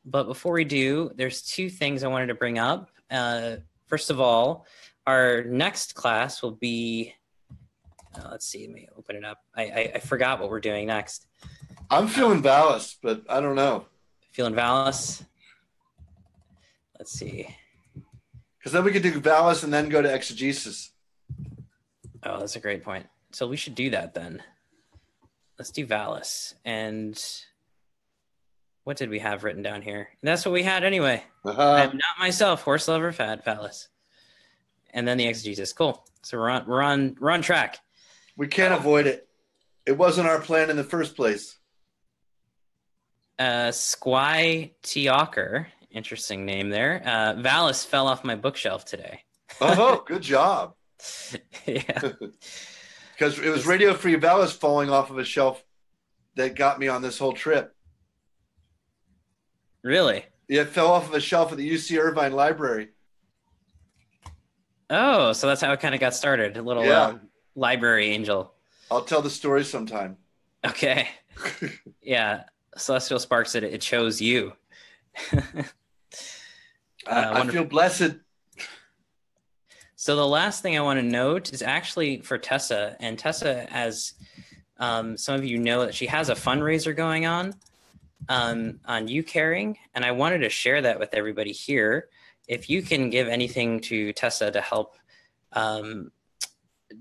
but before we do, there's two things I wanted to bring up. Uh, first of all, our next class will be, uh, let's see, let me open it up. I, I, I forgot what we're doing next. I'm feeling Valis, but I don't know. Feeling Valis. Let's see. Because then we could do Valis and then go to exegesis. Oh, that's a great point. So we should do that then. Let's do Valis. And what did we have written down here? That's what we had anyway. Uh-huh. I'm not myself, Horse Lover Fat, Valis. And then the exegesis. Cool. So we're on we're on we're on track. We can't uh, avoid it. It wasn't our plan in the first place. Uh Squire Teocker, interesting name there. Uh Valis fell off my bookshelf today. Oh, good job. Yeah. Because it was Radio Free Valis falling off of a shelf that got me on this whole trip. Really? Yeah, it fell off of a shelf at the U C Irvine Library. Oh, so that's how it kind of got started. A little yeah. uh, library angel. I'll tell the story sometime. Okay. Yeah. Celestial Sparks, it, it chose you. uh, I, I feel blessed. So the last thing I want to note is actually for Tessa, and Tessa, as um, some of you know, that she has a fundraiser going on, um, on YouCaring, and I wanted to share that with everybody here. If you can give anything to Tessa to help um,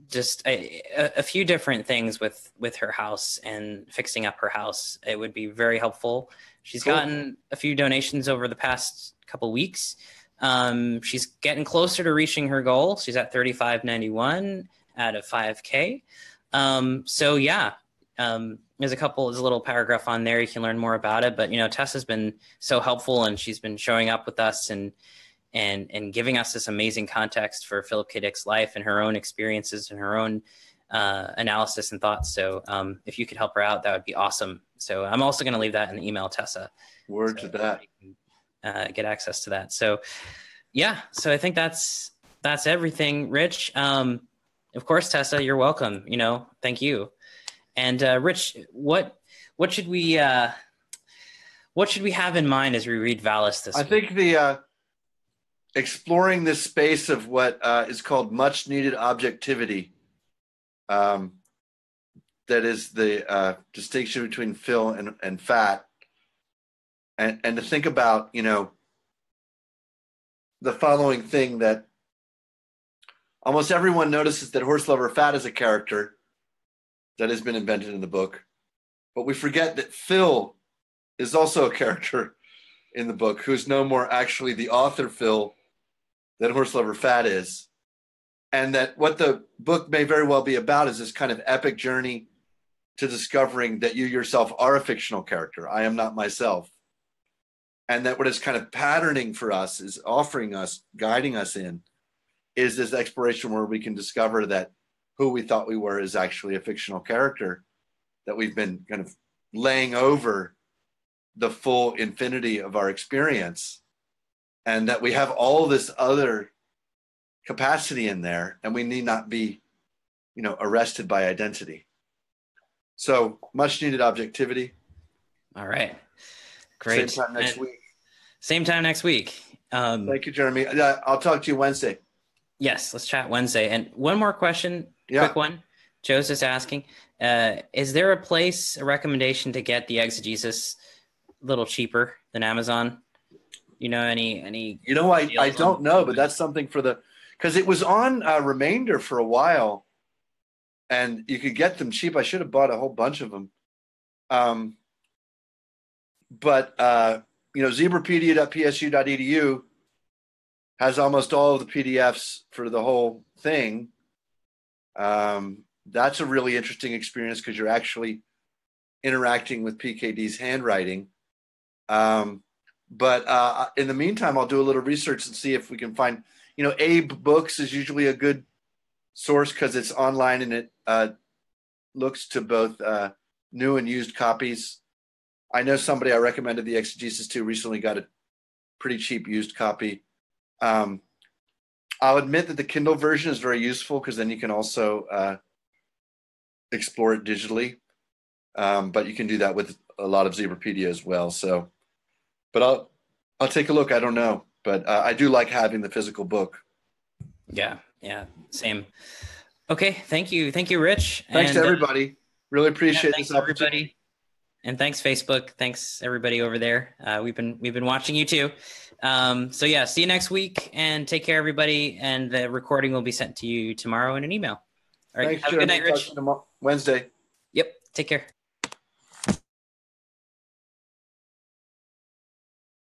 just a, a few different things with, with her house and fixing up her house. It would be very helpful. She's cool. gotten a few donations over the past couple weeks. Um, she's getting closer to reaching her goal. She's at thirty-five ninety-one out of five K. Um, so yeah, um, there's a couple, there's a little paragraph on there. You can learn more about it, but you know, Tessa's been so helpful and she's been showing up with us and, and, and giving us this amazing context for Philip K. Dick's life and her own experiences and her own, uh, analysis and thoughts. So, um, if you could help her out, that would be awesome. So I'm also going to leave that in the email, Tessa. Word so to that. Can, uh, get access to that. So yeah. So I think that's, that's everything, Rich. Um, Of course, Tessa, you're welcome. You know, thank you. And uh, Rich, what what should we uh, what should we have in mind as we read Vallis this I week? think the uh, exploring this space of what uh, is called much needed objectivity. Um, that is the uh, distinction between fill and and fat, and and to think about you know the following thing that. Almost everyone notices that horse lover fat is a character that has been invented in the book, but we forget that Phil is also a character in the book who's no more actually the author Phil than horse lover fat is. And that what the book may very well be about is this kind of epic journey to discovering that you yourself are a fictional character. I am not myself. And that what is kind of patterning for us is offering us, guiding us in, is this exploration where we can discover that who we thought we were is actually a fictional character that we've been kind of laying over the full infinity of our experience, and that we have all this other capacity in there and we need not be, you know, arrested by identity. So much needed objectivity. All right. Great. Same time next and week. Same time next week. Um, Thank you, Jeremy. I'll talk to you Wednesday. Yes, let's chat Wednesday. And one more question, yeah. quick one. Joe's just asking, uh, is there a place, a recommendation to get the exegesis a little cheaper than Amazon? You know, any... any? You know, I, I don't know, but that's something for the... Because it was on uh, Remainder for a while, and you could get them cheap. I should have bought a whole bunch of them. Um, but, uh, you know, zebrapedia dot p s u dot e d u has almost all of the P D Fs for the whole thing. Um, that's a really interesting experience because you're actually interacting with P K D's handwriting. Um, but uh, in the meantime, I'll do a little research and see if we can find, you know, Abe Books is usually a good source because it's online and it uh, looks to both uh, new and used copies. I know somebody I recommended the exegesis to recently got a pretty cheap used copy. Um, I'll admit that the Kindle version is very useful because then you can also uh, explore it digitally, um, but you can do that with a lot of Zebrapedia as well. So, but I'll I'll take a look. I don't know, but uh, I do like having the physical book. Yeah, yeah, same. Okay, thank you, thank you, Rich. Thanks and, to everybody. Really appreciate yeah, thanks this opportunity. Everybody. And thanks, Facebook. Thanks, everybody over there. Uh, we've been we've been watching you too. Um, so yeah, see you next week and take care, everybody. And the recording will be sent to you tomorrow in an email. All right. Thanks, have Jeremy. A good night, Rich. Wednesday. Yep. Take care.